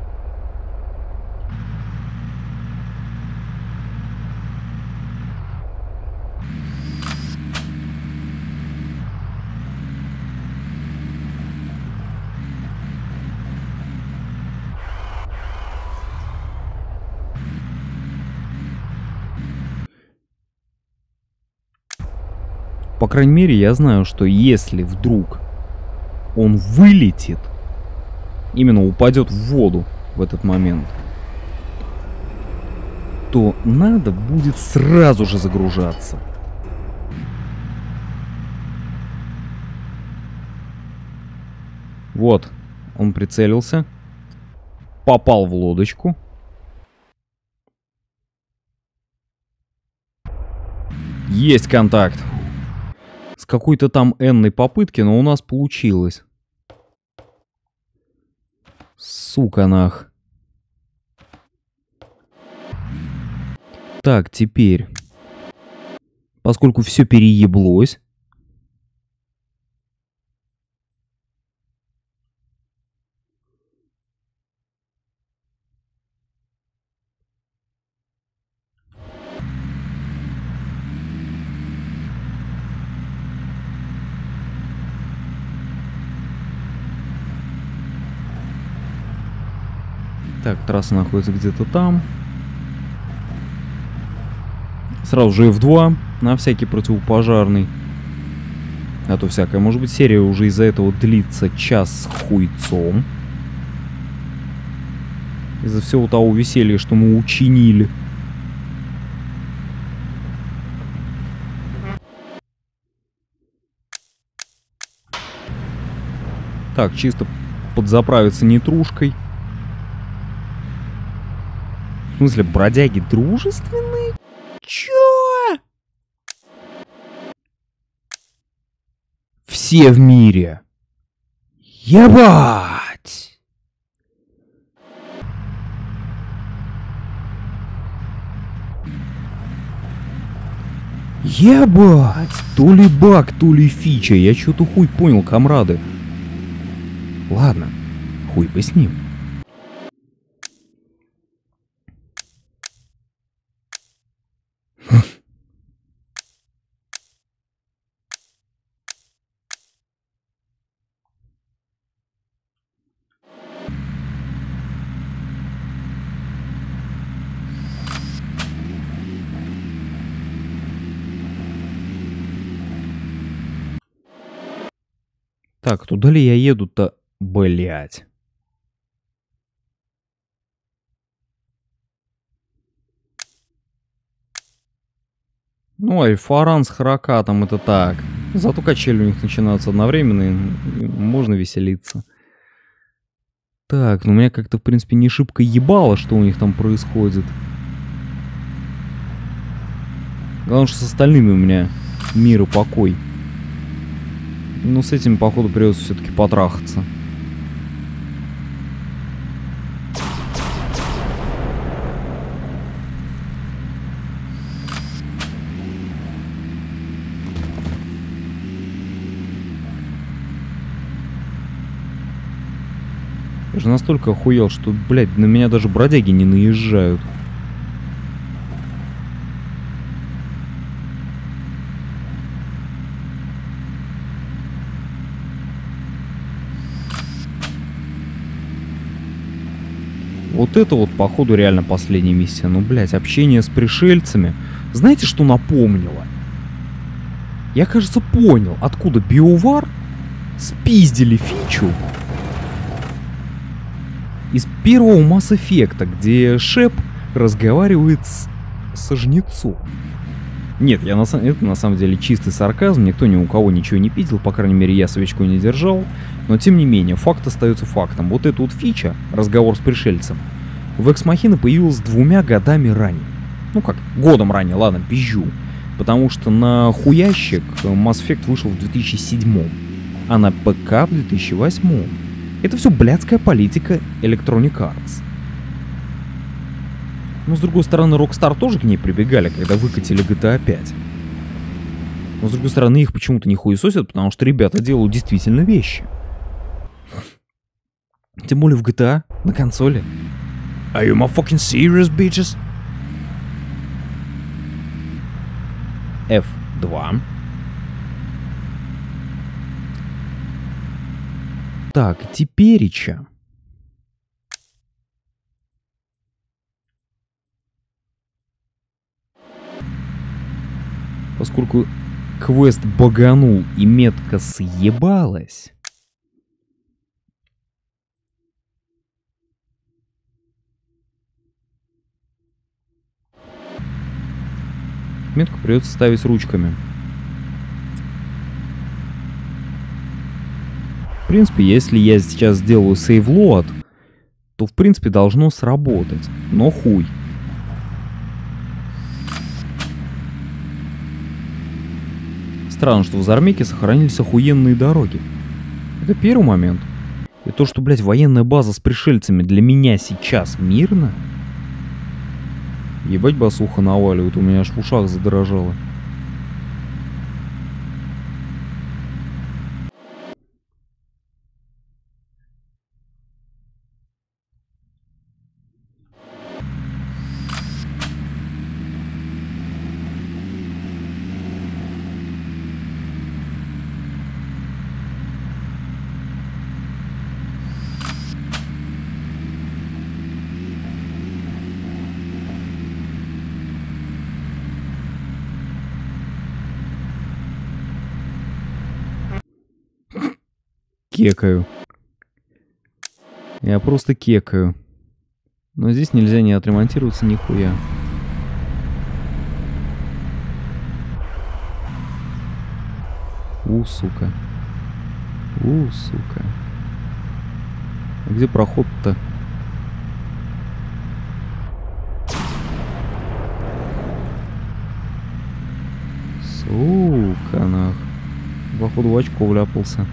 По крайней мере, я знаю, что если вдруг он вылетит, именно упадет в воду в этот момент, то надо будет сразу же загружаться. Вот, он прицелился, попал в лодочку. Есть контакт. С какой-то там энной попытки, но у нас получилось. Сука нах. Так, теперь. Поскольку все перееблось. Так, трасса находится где-то там. Сразу же F2 на всякий противопожарный. А то всякое. Может быть, серия уже из-за этого длится час с хуйцом. Из-за всего того веселья, что мы учинили. Так, чисто подзаправиться нейтрушкой. В смысле, бродяги дружественные? Чё? Все в мире. Ебать! Ебать! То ли баг, то ли фича. Я чё-то хуй понял, камрады. Ладно, хуй бы с ним. Так, туда ли я еду-то? Блять. Ну, Альфаран с Харакатом, это так. Зато качели у них начинаются одновременно, и можно веселиться. Так, ну меня как-то, в принципе, не шибко ебало, что у них там происходит. Главное, что с остальными у меня мир и покой. Ну, с этим, походу, придется все-таки потрахаться. Я же настолько охуел, что, блядь, на меня даже бродяги не наезжают. Вот это вот, походу, реально последняя миссия. Ну, блядь, общение с пришельцами. Знаете, что напомнило? Я, кажется, понял, откуда BioWare спиздили фичу из первого Mass Effect, где Шеп разговаривает со жнецом. Нет, это на самом деле чистый сарказм, никто ни у кого ничего не пиздил, по крайней мере я свечку не держал, но тем не менее, факт остается фактом. Вот эта вот фича, разговор с пришельцем, в Экс Махина появилась 2 годами ранее. Ну как, годом ранее, ладно, пизжу. Потому что на хуящик Mass Effect вышел в 2007, а на ПК в 2008. Это все блядская политика Electronic Arts. Но, с другой стороны, Rockstar тоже к ней прибегали, когда выкатили GTA 5. Но, с другой стороны, их почему-то не хуесосят, потому что ребята делают действительно вещи. Тем более в GTA, на консоли. Are you my fucking serious, bitches? F2. Так, теперича. Поскольку квест баганул и метка съебалась. Метку придется ставить ручками. В принципе, если я сейчас сделаю сейвлоад, то в принципе должно сработать. Но хуй. Странно, что в Зармеке сохранились охуенные дороги. Это первый момент. И то, что, блядь, военная база с пришельцами для меня сейчас мирно. Ебать, басуха наваливает, у меня аж в ушах задрожало. кекаю. Я просто кекаю. Но здесь нельзя не отремонтироваться нихуя. У, сука. У, сука. А где проход-то? Сука, нах. Походу в очко вляпался.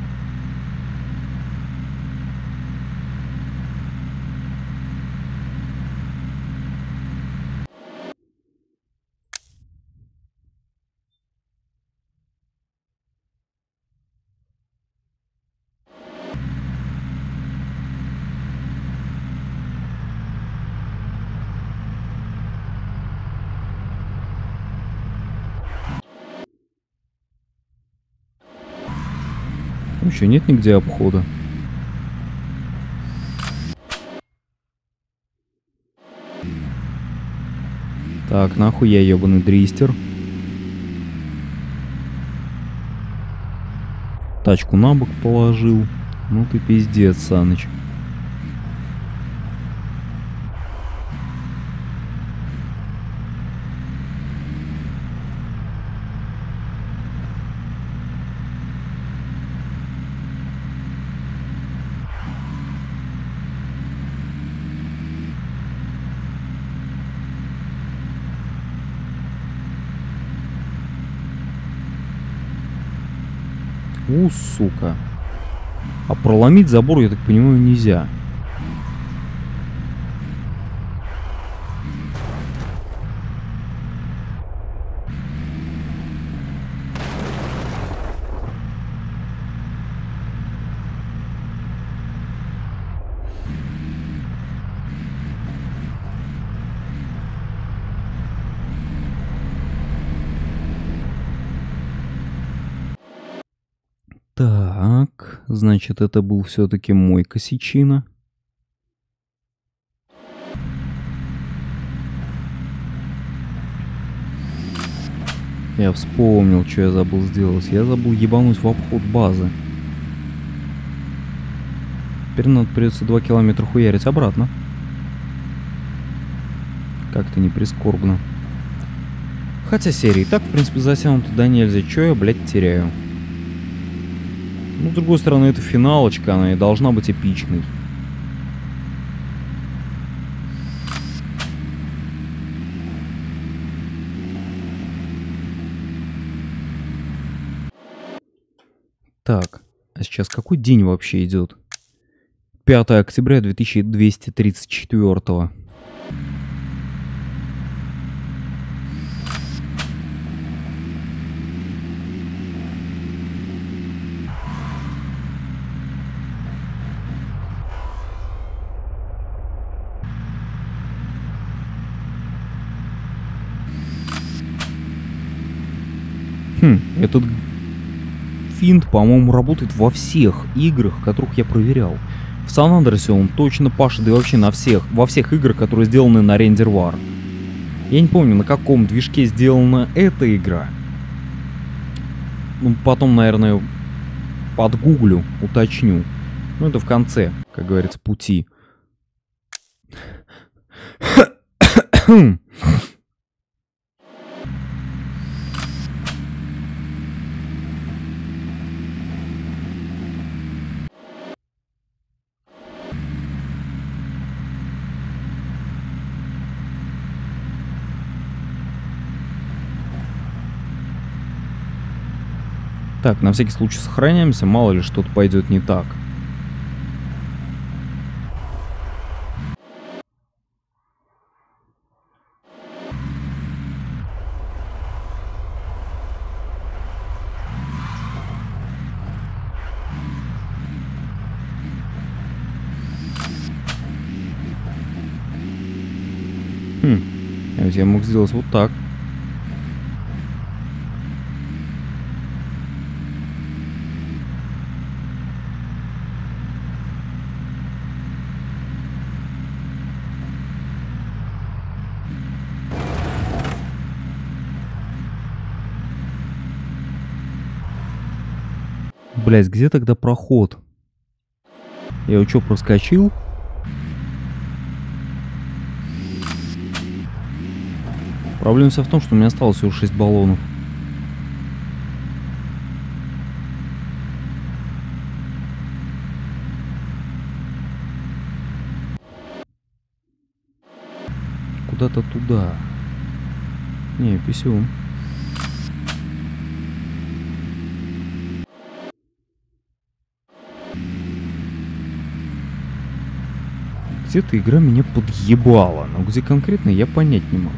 Еще нет нигде обхода. Так, нахуй я ебаный дристер. Тачку на бок положил. Ну ты пиздец, Саныч. У, сука. А проломить забор, я так понимаю, нельзя. Так, значит, это был все-таки мой косячина. Я вспомнил, что я забыл сделать. Я забыл ебануть в обход базы. Теперь надо придется 2 километра хуярить обратно. Как-то не прискорбно. Хотя серии так, в принципе, затянуто до нельзя. Че я, блядь, теряю? Ну, с другой стороны, это финалочка, она и должна быть эпичной. Так, а сейчас какой день вообще идет? 5 октября 2234-го. Этот финт, по-моему, работает во всех играх, которых я проверял. В San Andreas он точно пашет, да и вообще во всех играх, которые сделаны на рендервар. Я не помню, на каком движке сделана эта игра. Ну, потом, наверное, подгуглю, уточню. Ну, это в конце, как говорится, пути. Так, на всякий случай сохраняемся, мало ли что-то пойдет не так. Хм, а ведь я мог сделать вот так. Блять, где тогда проход? Я его что, проскочил? Проблема вся в том, что у меня осталось всего 6 баллонов. Куда-то туда. Не, писюм. Где-то игра меня подъебала, но где конкретно, я понять не могу.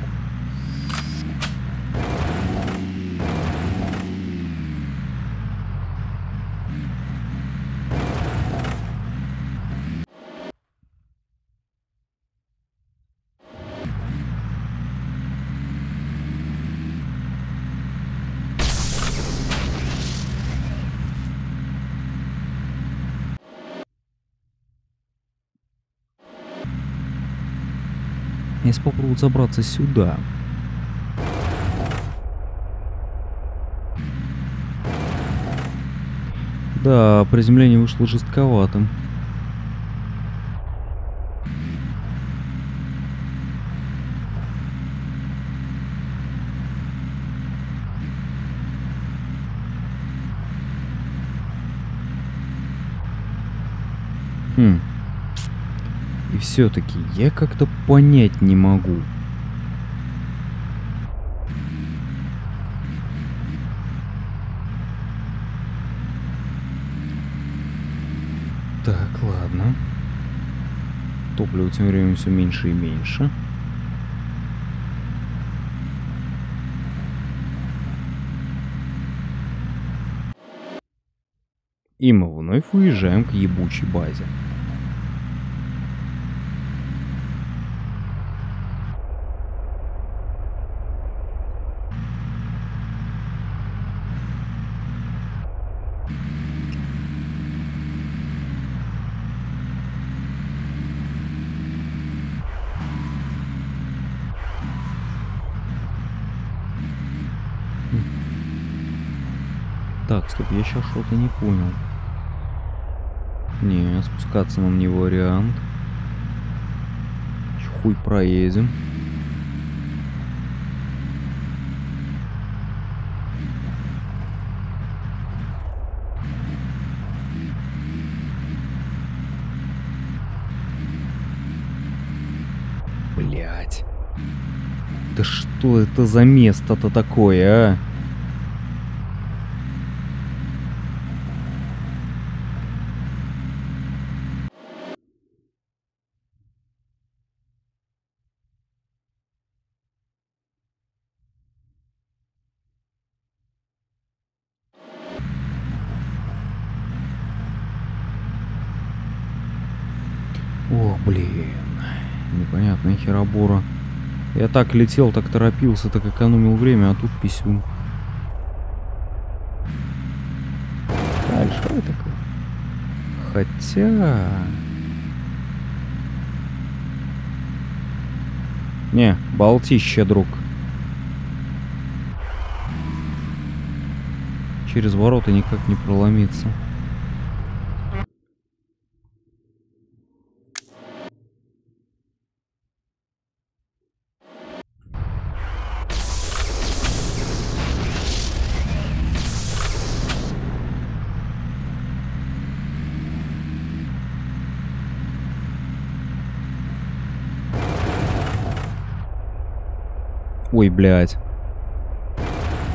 Если попробовать забраться сюда. Да, приземление вышло жестковатым. Все-таки я как-то понять не могу. Так, ладно. Топлива тем временем все меньше и меньше. И мы вновь уезжаем к ебучей базе. Так, стоп, я сейчас что-то не понял. Не, спускаться нам не вариант. Хуй проедем. Блять. Да что это за место-то такое, а? Ох, блин, непонятная херобора. Я так летел, так торопился, так экономил время, а тут писюн. Дальше такое. Хотя... Не, болтище, друг. Через ворота никак не проломиться. Ой, блядь.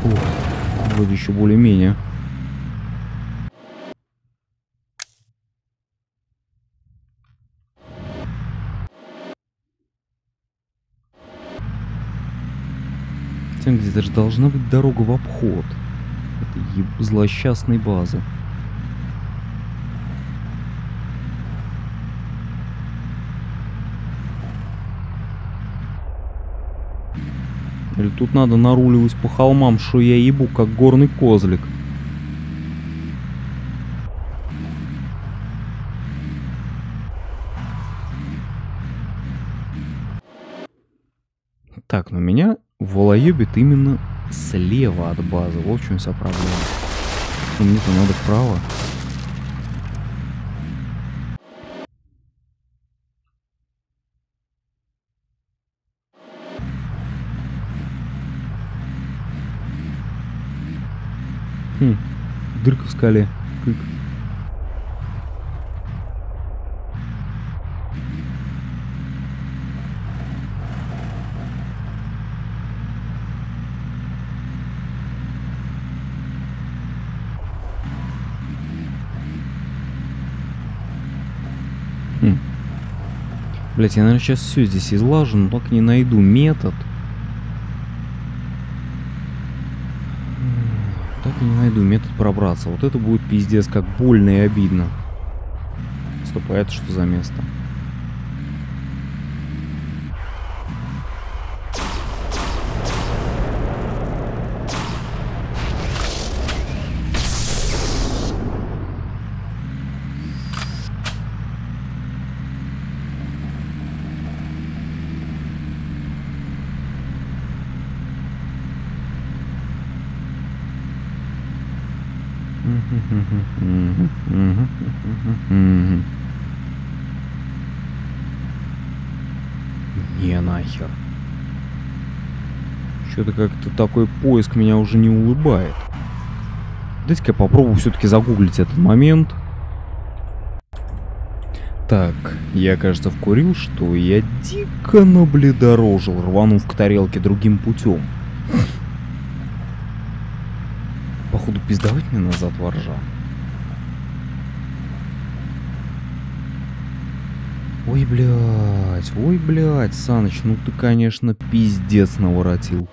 Ух, вроде еще более-менее. Там где-то же должна быть дорога в обход этой злосчастной базы. Или тут надо наруливать по холмам, что я ебу, как горный козлик. Так, но меня волоебит именно слева от базы. Вот в чем вся проблема. Мне-то надо вправо. Хм, дырка в скале. Клик. Блять, я, наверное, сейчас все здесь излажу, но только не найду метод. Так и не найду метод пробраться. Вот это будет пиздец, как больно и обидно. Стоп, а это что за место? Не нахер. Что-то как-то такой поиск меня уже не улыбает. Дайте-ка я попробую все-таки загуглить этот момент. Так, я, кажется, вкурил, что я дико набледорожил, рванув к тарелке другим путем. Походу, пиздовать мне назад воржа. Ой, блядь, Саныч, ну ты, конечно, пиздец наворотил.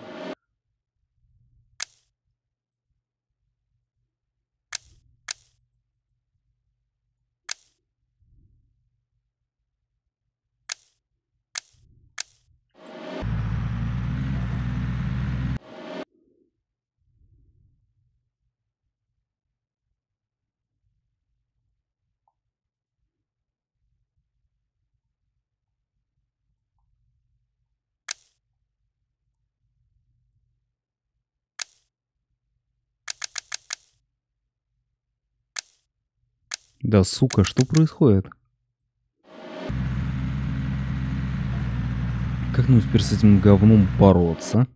Да, сука, что происходит? Как нам теперь с этим говном бороться?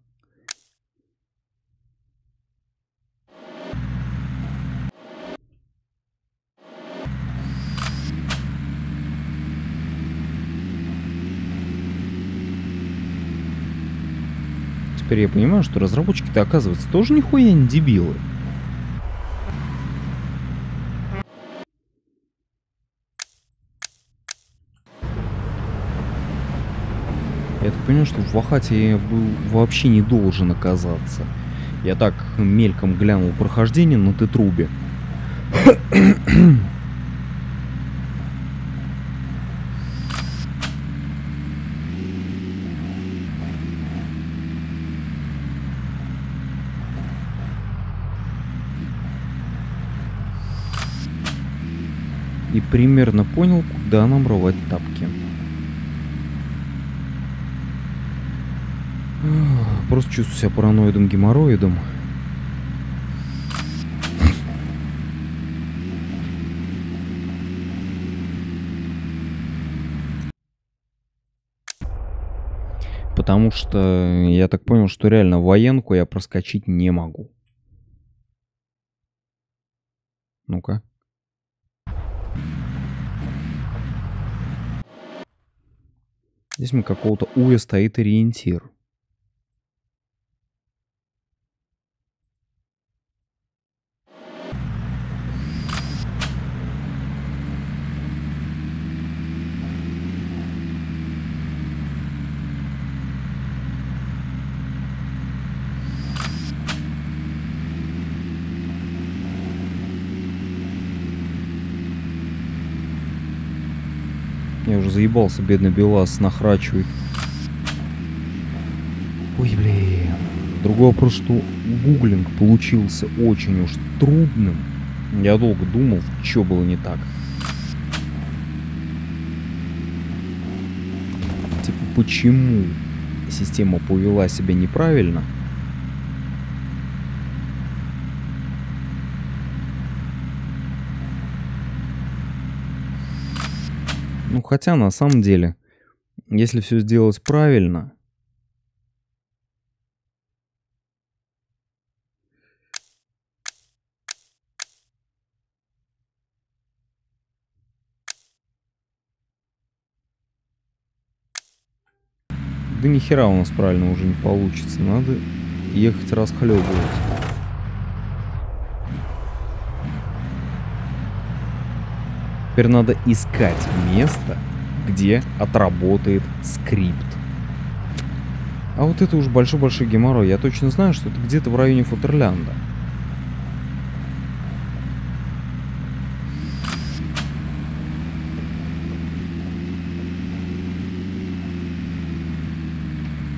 Теперь я понимаю, что разработчики-то, оказывается, тоже нихуя не дебилы. Я так понимаю, что в Вахате я был вообще не должен оказаться. Я так мельком глянул прохождение на Тетрубе. И примерно понял, куда нам рвать тапки. Просто чувствую себя параноидом, геморроидом. Потому что я так понял, что реально военку я проскочить не могу. Ну-ка. Здесь у меня какого-то уя стоит ориентир. Я уже заебался, бедный Белас нахрачивает. Ой, блин. Другой вопрос, что гуглинг получился очень уж трудным. Я долго думал, что было не так. Типа, почему система повела себя неправильно? Ну, хотя, на самом деле, если все сделать правильно, Да нихера у нас правильно уже не получится. Надо ехать расхлебывать. Теперь надо искать место, где отработает скрипт. А вот это уж большой-большой геморрой. Я точно знаю, что это где-то в районе Футерлянда.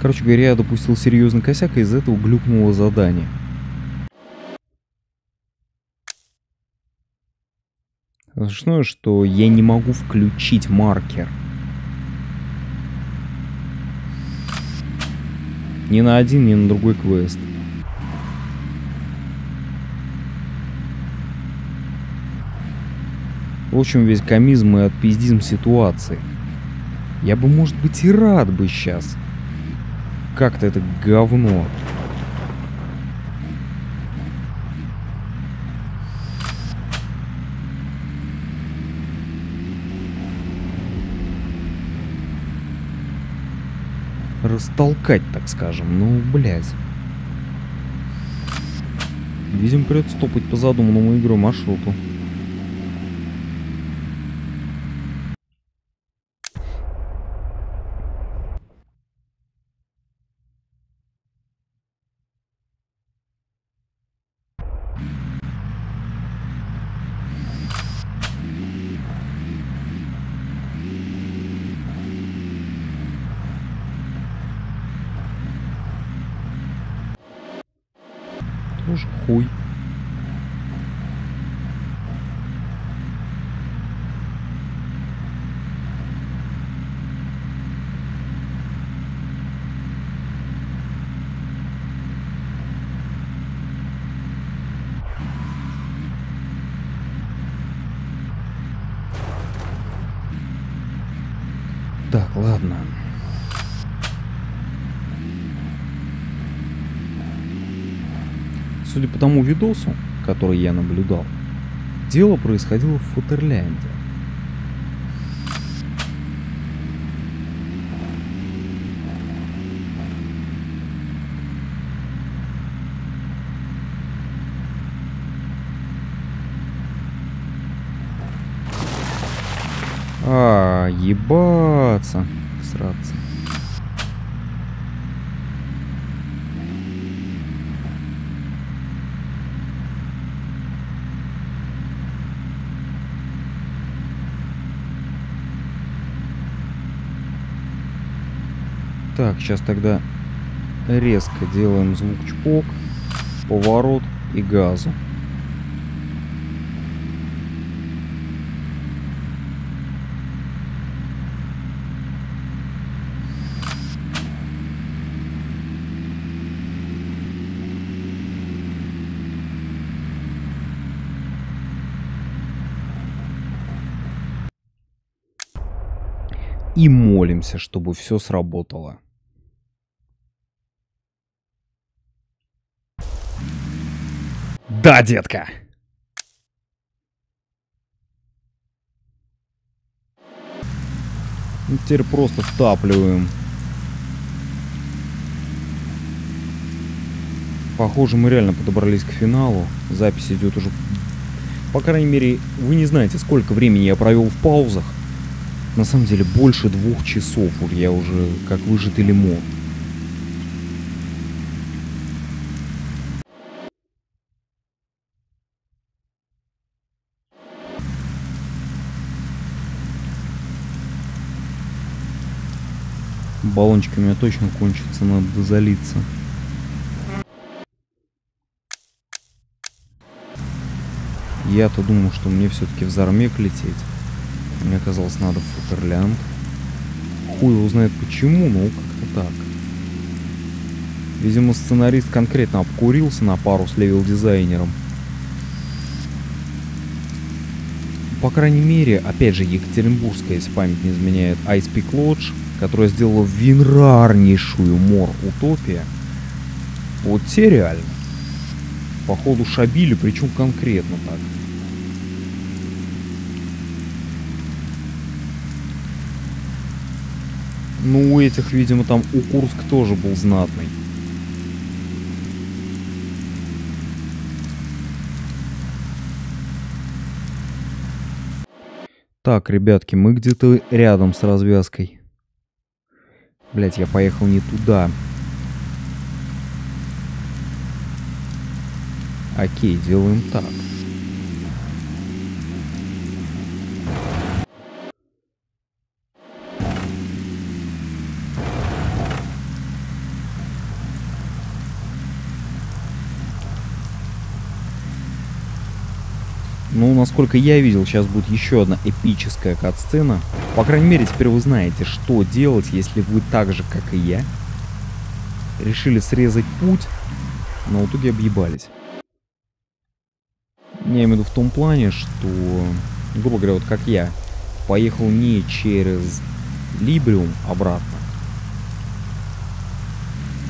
Короче говоря, я допустил серьезный косяк, и из этого глюкнуло задание. Смешно, что я не могу включить маркер. Ни на один, ни на другой квест. В общем, весь комизм и отпиздизм ситуации. Я бы, может быть, и рад бы сейчас. Как-то это говно. Растолкать, так скажем. Ну, блядь. Видимо, придется топать по задуманному игру маршруту. Хуй. Так, ладно. Судя по тому видосу, который я наблюдал, дело происходило в Футерлянде. А, ебаться, сраться. Так, сейчас тогда резко делаем звук чпок, поворот и газу. И молимся, чтобы все сработало. Да, детка! Ну, теперь просто втапливаем. Похоже, мы реально подобрались к финалу. Запись идет уже... По крайней мере, вы не знаете, сколько времени я провел в паузах. На самом деле, больше 2 часов. Я уже как выжатый лимон. Баллончик у меня точно кончится, надо дозалиться. Я-то думал, что мне все-таки в Зармек лететь. Мне казалось, надо в Футерлянд. Хуй его знает почему, но как-то так. Видимо, сценарист конкретно обкурился на пару с левел-дизайнером. По крайней мере, опять же, екатеринбургская, если память не изменяет, Ice Peak Lodge, которая сделала винрарнейшую мор-утопия. Вот те реально. Походу шабили, причем конкретно так. Ну, у этих, видимо, там у Курск тоже был знатный. Так, ребятки, мы где-то рядом с развязкой. Блять, я поехал не туда. Окей, делаем так. Ну, насколько я видел, сейчас будет еще одна эпическая кат-сцена. По крайней мере, теперь вы знаете, что делать, если вы так же, как и я, решили срезать путь, но в итоге объебались. Я имею в виду в том плане, что, грубо говоря, вот как я, поехал не через Либриум обратно,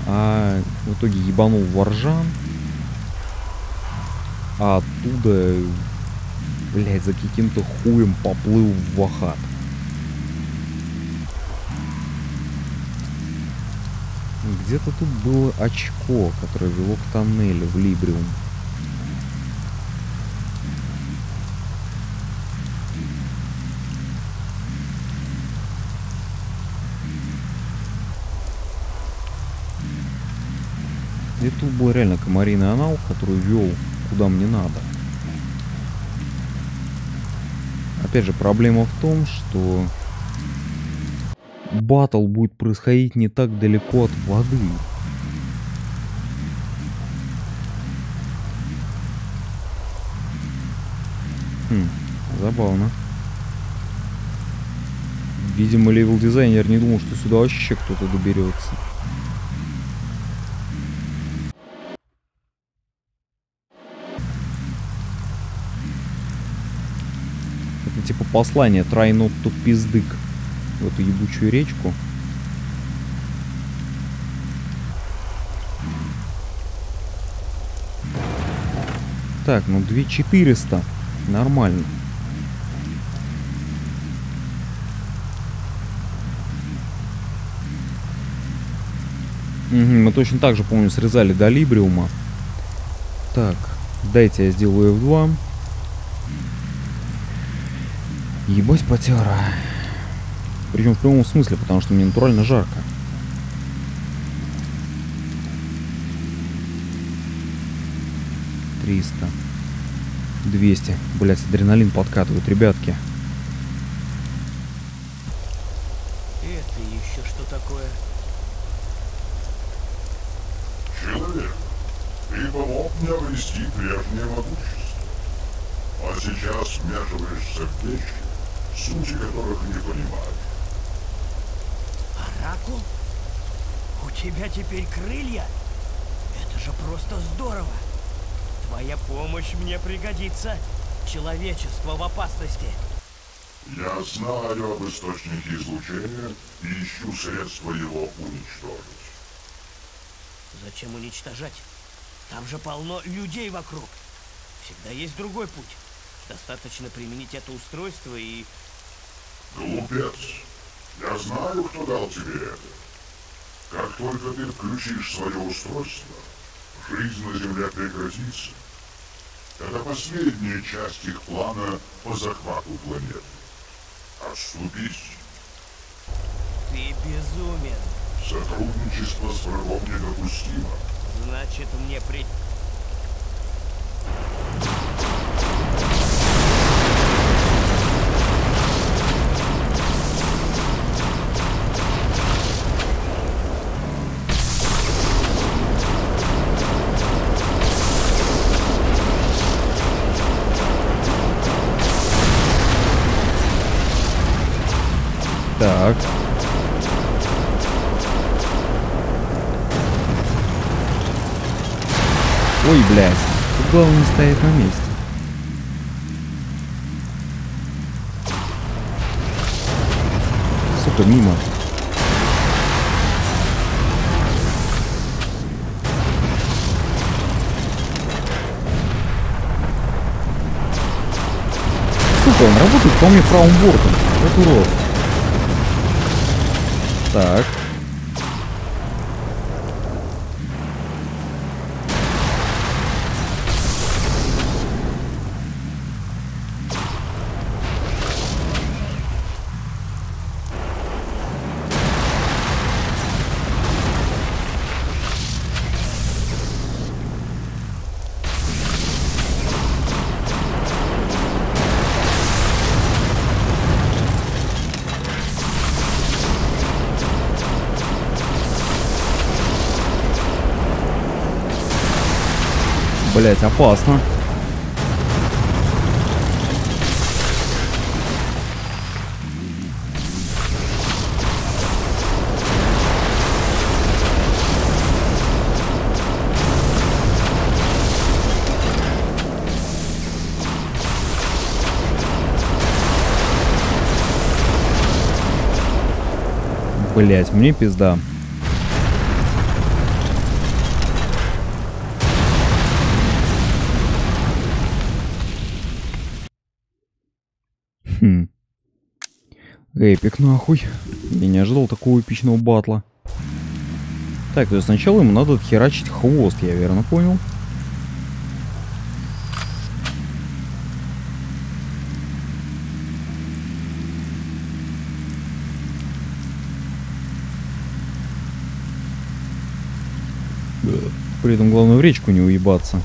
а в итоге ебанул в Аржан, а оттуда... Блять, за каким-то хуем поплыл в Ахат. Где-то тут было очко, которое вело к тоннелю в Либриум. И тут был реально комариный анал, который вел куда мне надо. Опять же, проблема в том, что батл будет происходить не так далеко от воды. Хм, забавно. Видимо, левел-дизайнер не думал, что сюда вообще кто-то доберется. Типа послание try not to пиздык в эту ебучую речку. Так, ну 2400 нормально. Угу, мы точно так же, помню, срезали до Либриума. Так, дайте я сделаю F2. Ебать потяра. Причем в прямом смысле, потому что мне натурально жарко. $300. 200. Блять, адреналин подкатывает, ребятки. Это еще что такое? Человек, ты помог мне обрести прежнее могущество. А сейчас вмешиваешься в печки, сути которых не понимаю. Оракул? У тебя теперь крылья? Это же просто здорово! Твоя помощь мне пригодится. Человечество в опасности. Я знаю об источнике излучения и ищу средства его уничтожить. Зачем уничтожать? Там же полно людей вокруг. Всегда есть другой путь. Достаточно применить это устройство и... Глупец! Я знаю, кто дал тебе это. Как только ты включишь свое устройство, жизнь на Земле прекратится. Это последняя часть их плана по захвату планеты. Отступись. Ты безумен. Сотрудничество с врагом недопустимо. Значит, мне при... Так. Ой, блядь. Тут главное стоит на месте. Сука, мимо. Сука, он работает по мне правым бортом. Вот урод. Так. Блять, опасно. Блять, мне пизда. Эпик нахуй. Я не ожидал такого эпичного батла. Так, то есть сначала ему надо отхерачить хвост, я верно понял. При этом главное в речку не уебаться.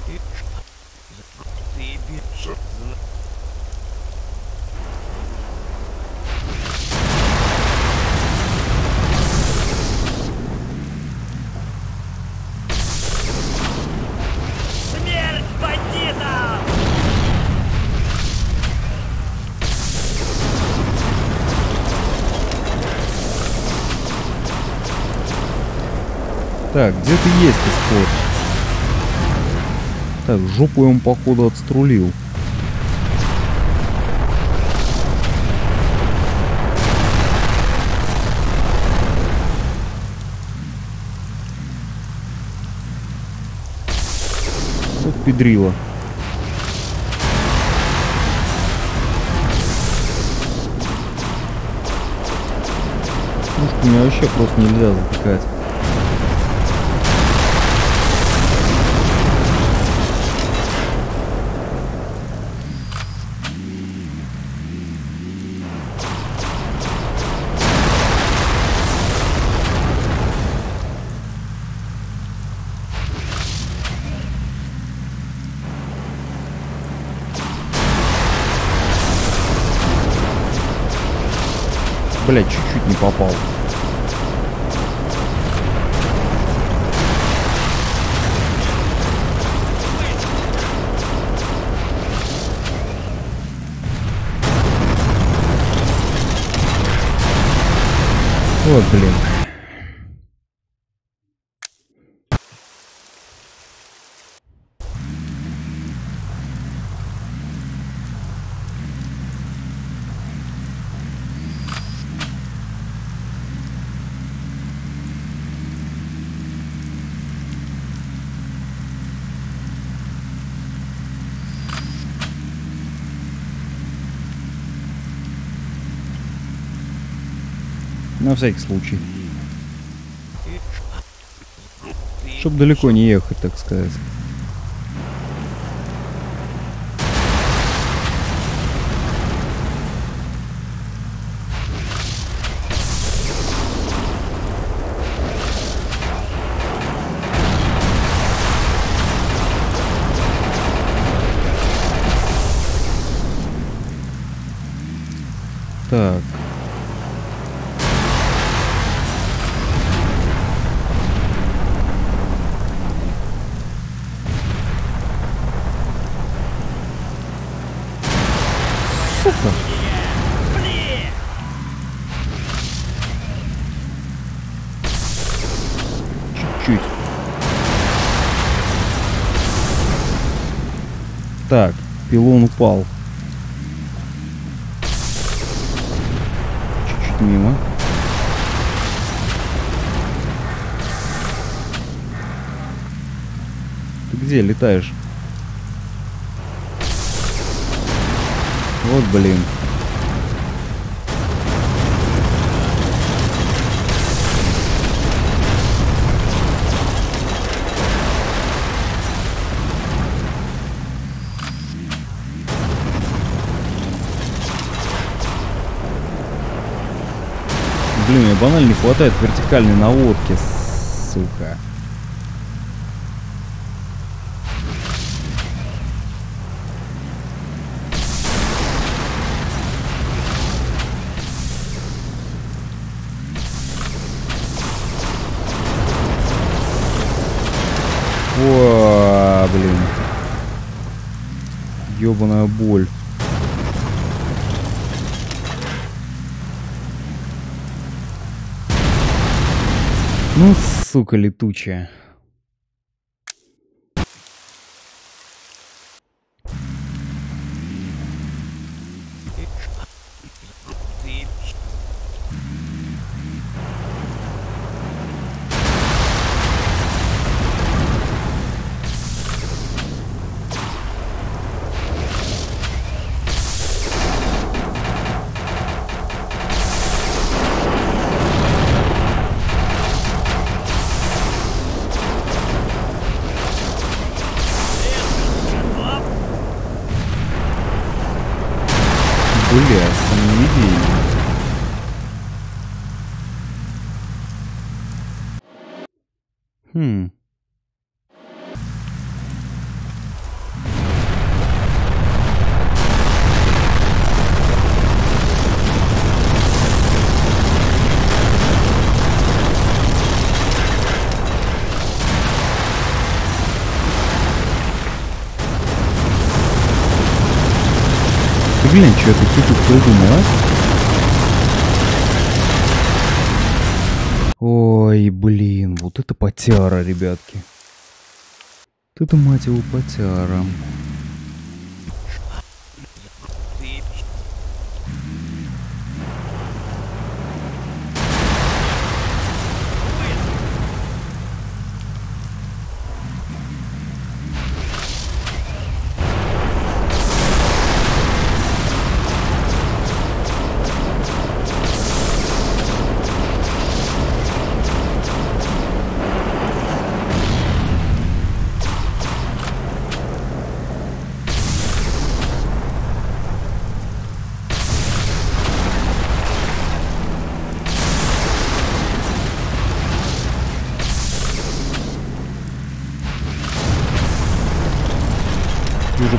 Так, где-то есть исход. Так, жопу я ему, походу, отструлил. Вот педрила. Пушку мне вообще просто нельзя затыкать. Блять, чуть-чуть не попал. Вот, блин. На всякий случай. Чтоб далеко не ехать, так сказать. Так. Так, пилон упал. Чуть-чуть мимо. Ты где летаешь? Вот блин. Блин, мне банально не хватает вертикальной наводки, сука. О, блин. Ёбаная боль. Ну, сука, летучая. Блин, что это типа придумал, а? Ой, блин, вот это потяра, ребятки. Вот это, мать его, потяра.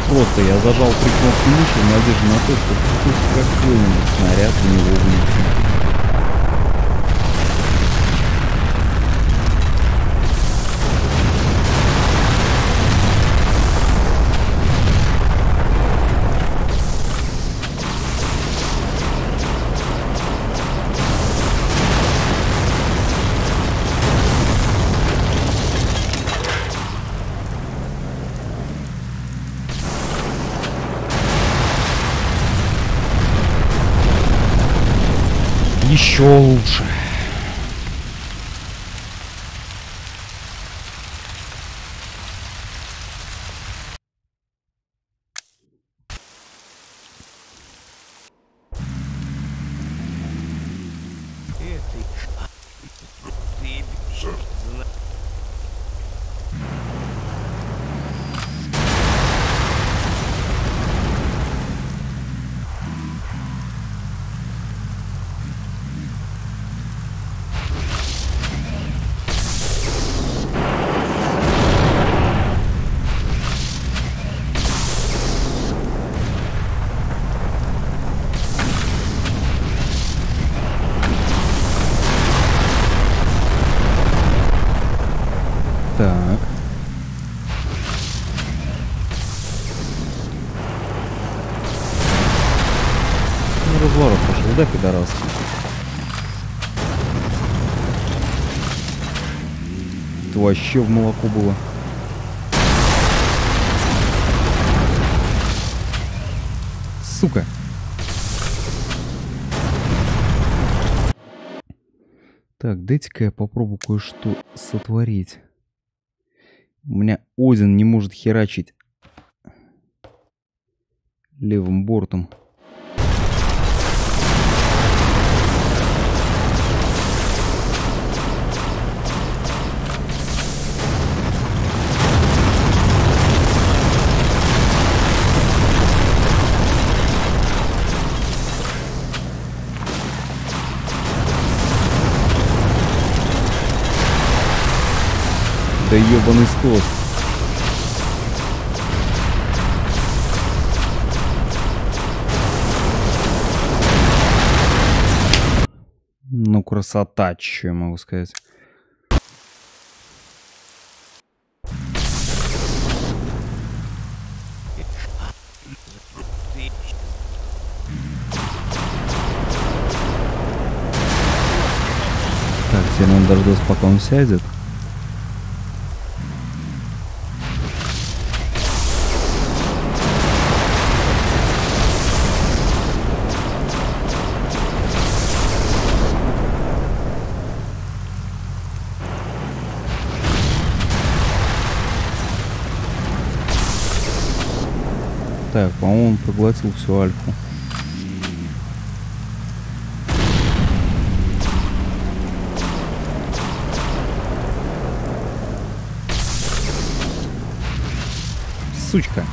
Просто я зажал три кнопки мыши в надежде на то, что какой-нибудь снаряд в него еще лучше. Да, пидорас. Это вообще в молоко было. Сука. Так, дайте-ка я попробую кое-что сотворить. У меня Один не может херачить левым бортом. Да ебаный стол. Ну, красота, что я могу сказать. Теперь он дождется, пока он сядет. Так, по-моему, он проглотил всю альфу. Сучка.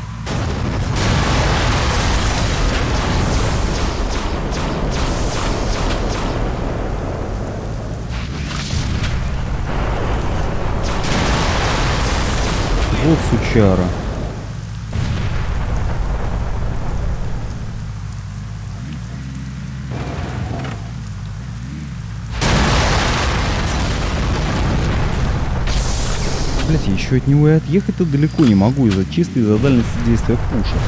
Вот сучара. Еще от него и отъехать-то далеко не могу из-за чистой из-за дальности действия пушек.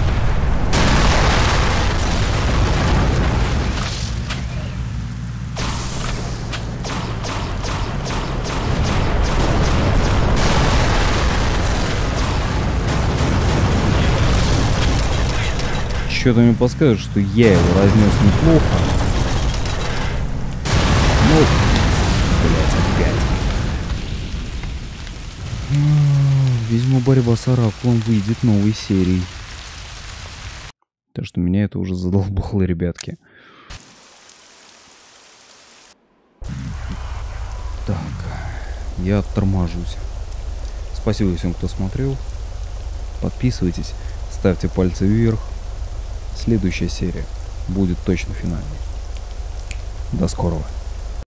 Что-то мне подскажет, что я его разнес неплохо. Ну, блять, опять. Видимо, борьба с Оракулом выйдет новой серии. Так что меня это уже задолбало, ребятки. Так, я торможусь. Спасибо всем, кто смотрел. Подписывайтесь, ставьте пальцы вверх. Следующая серия будет точно финальной. До скорого.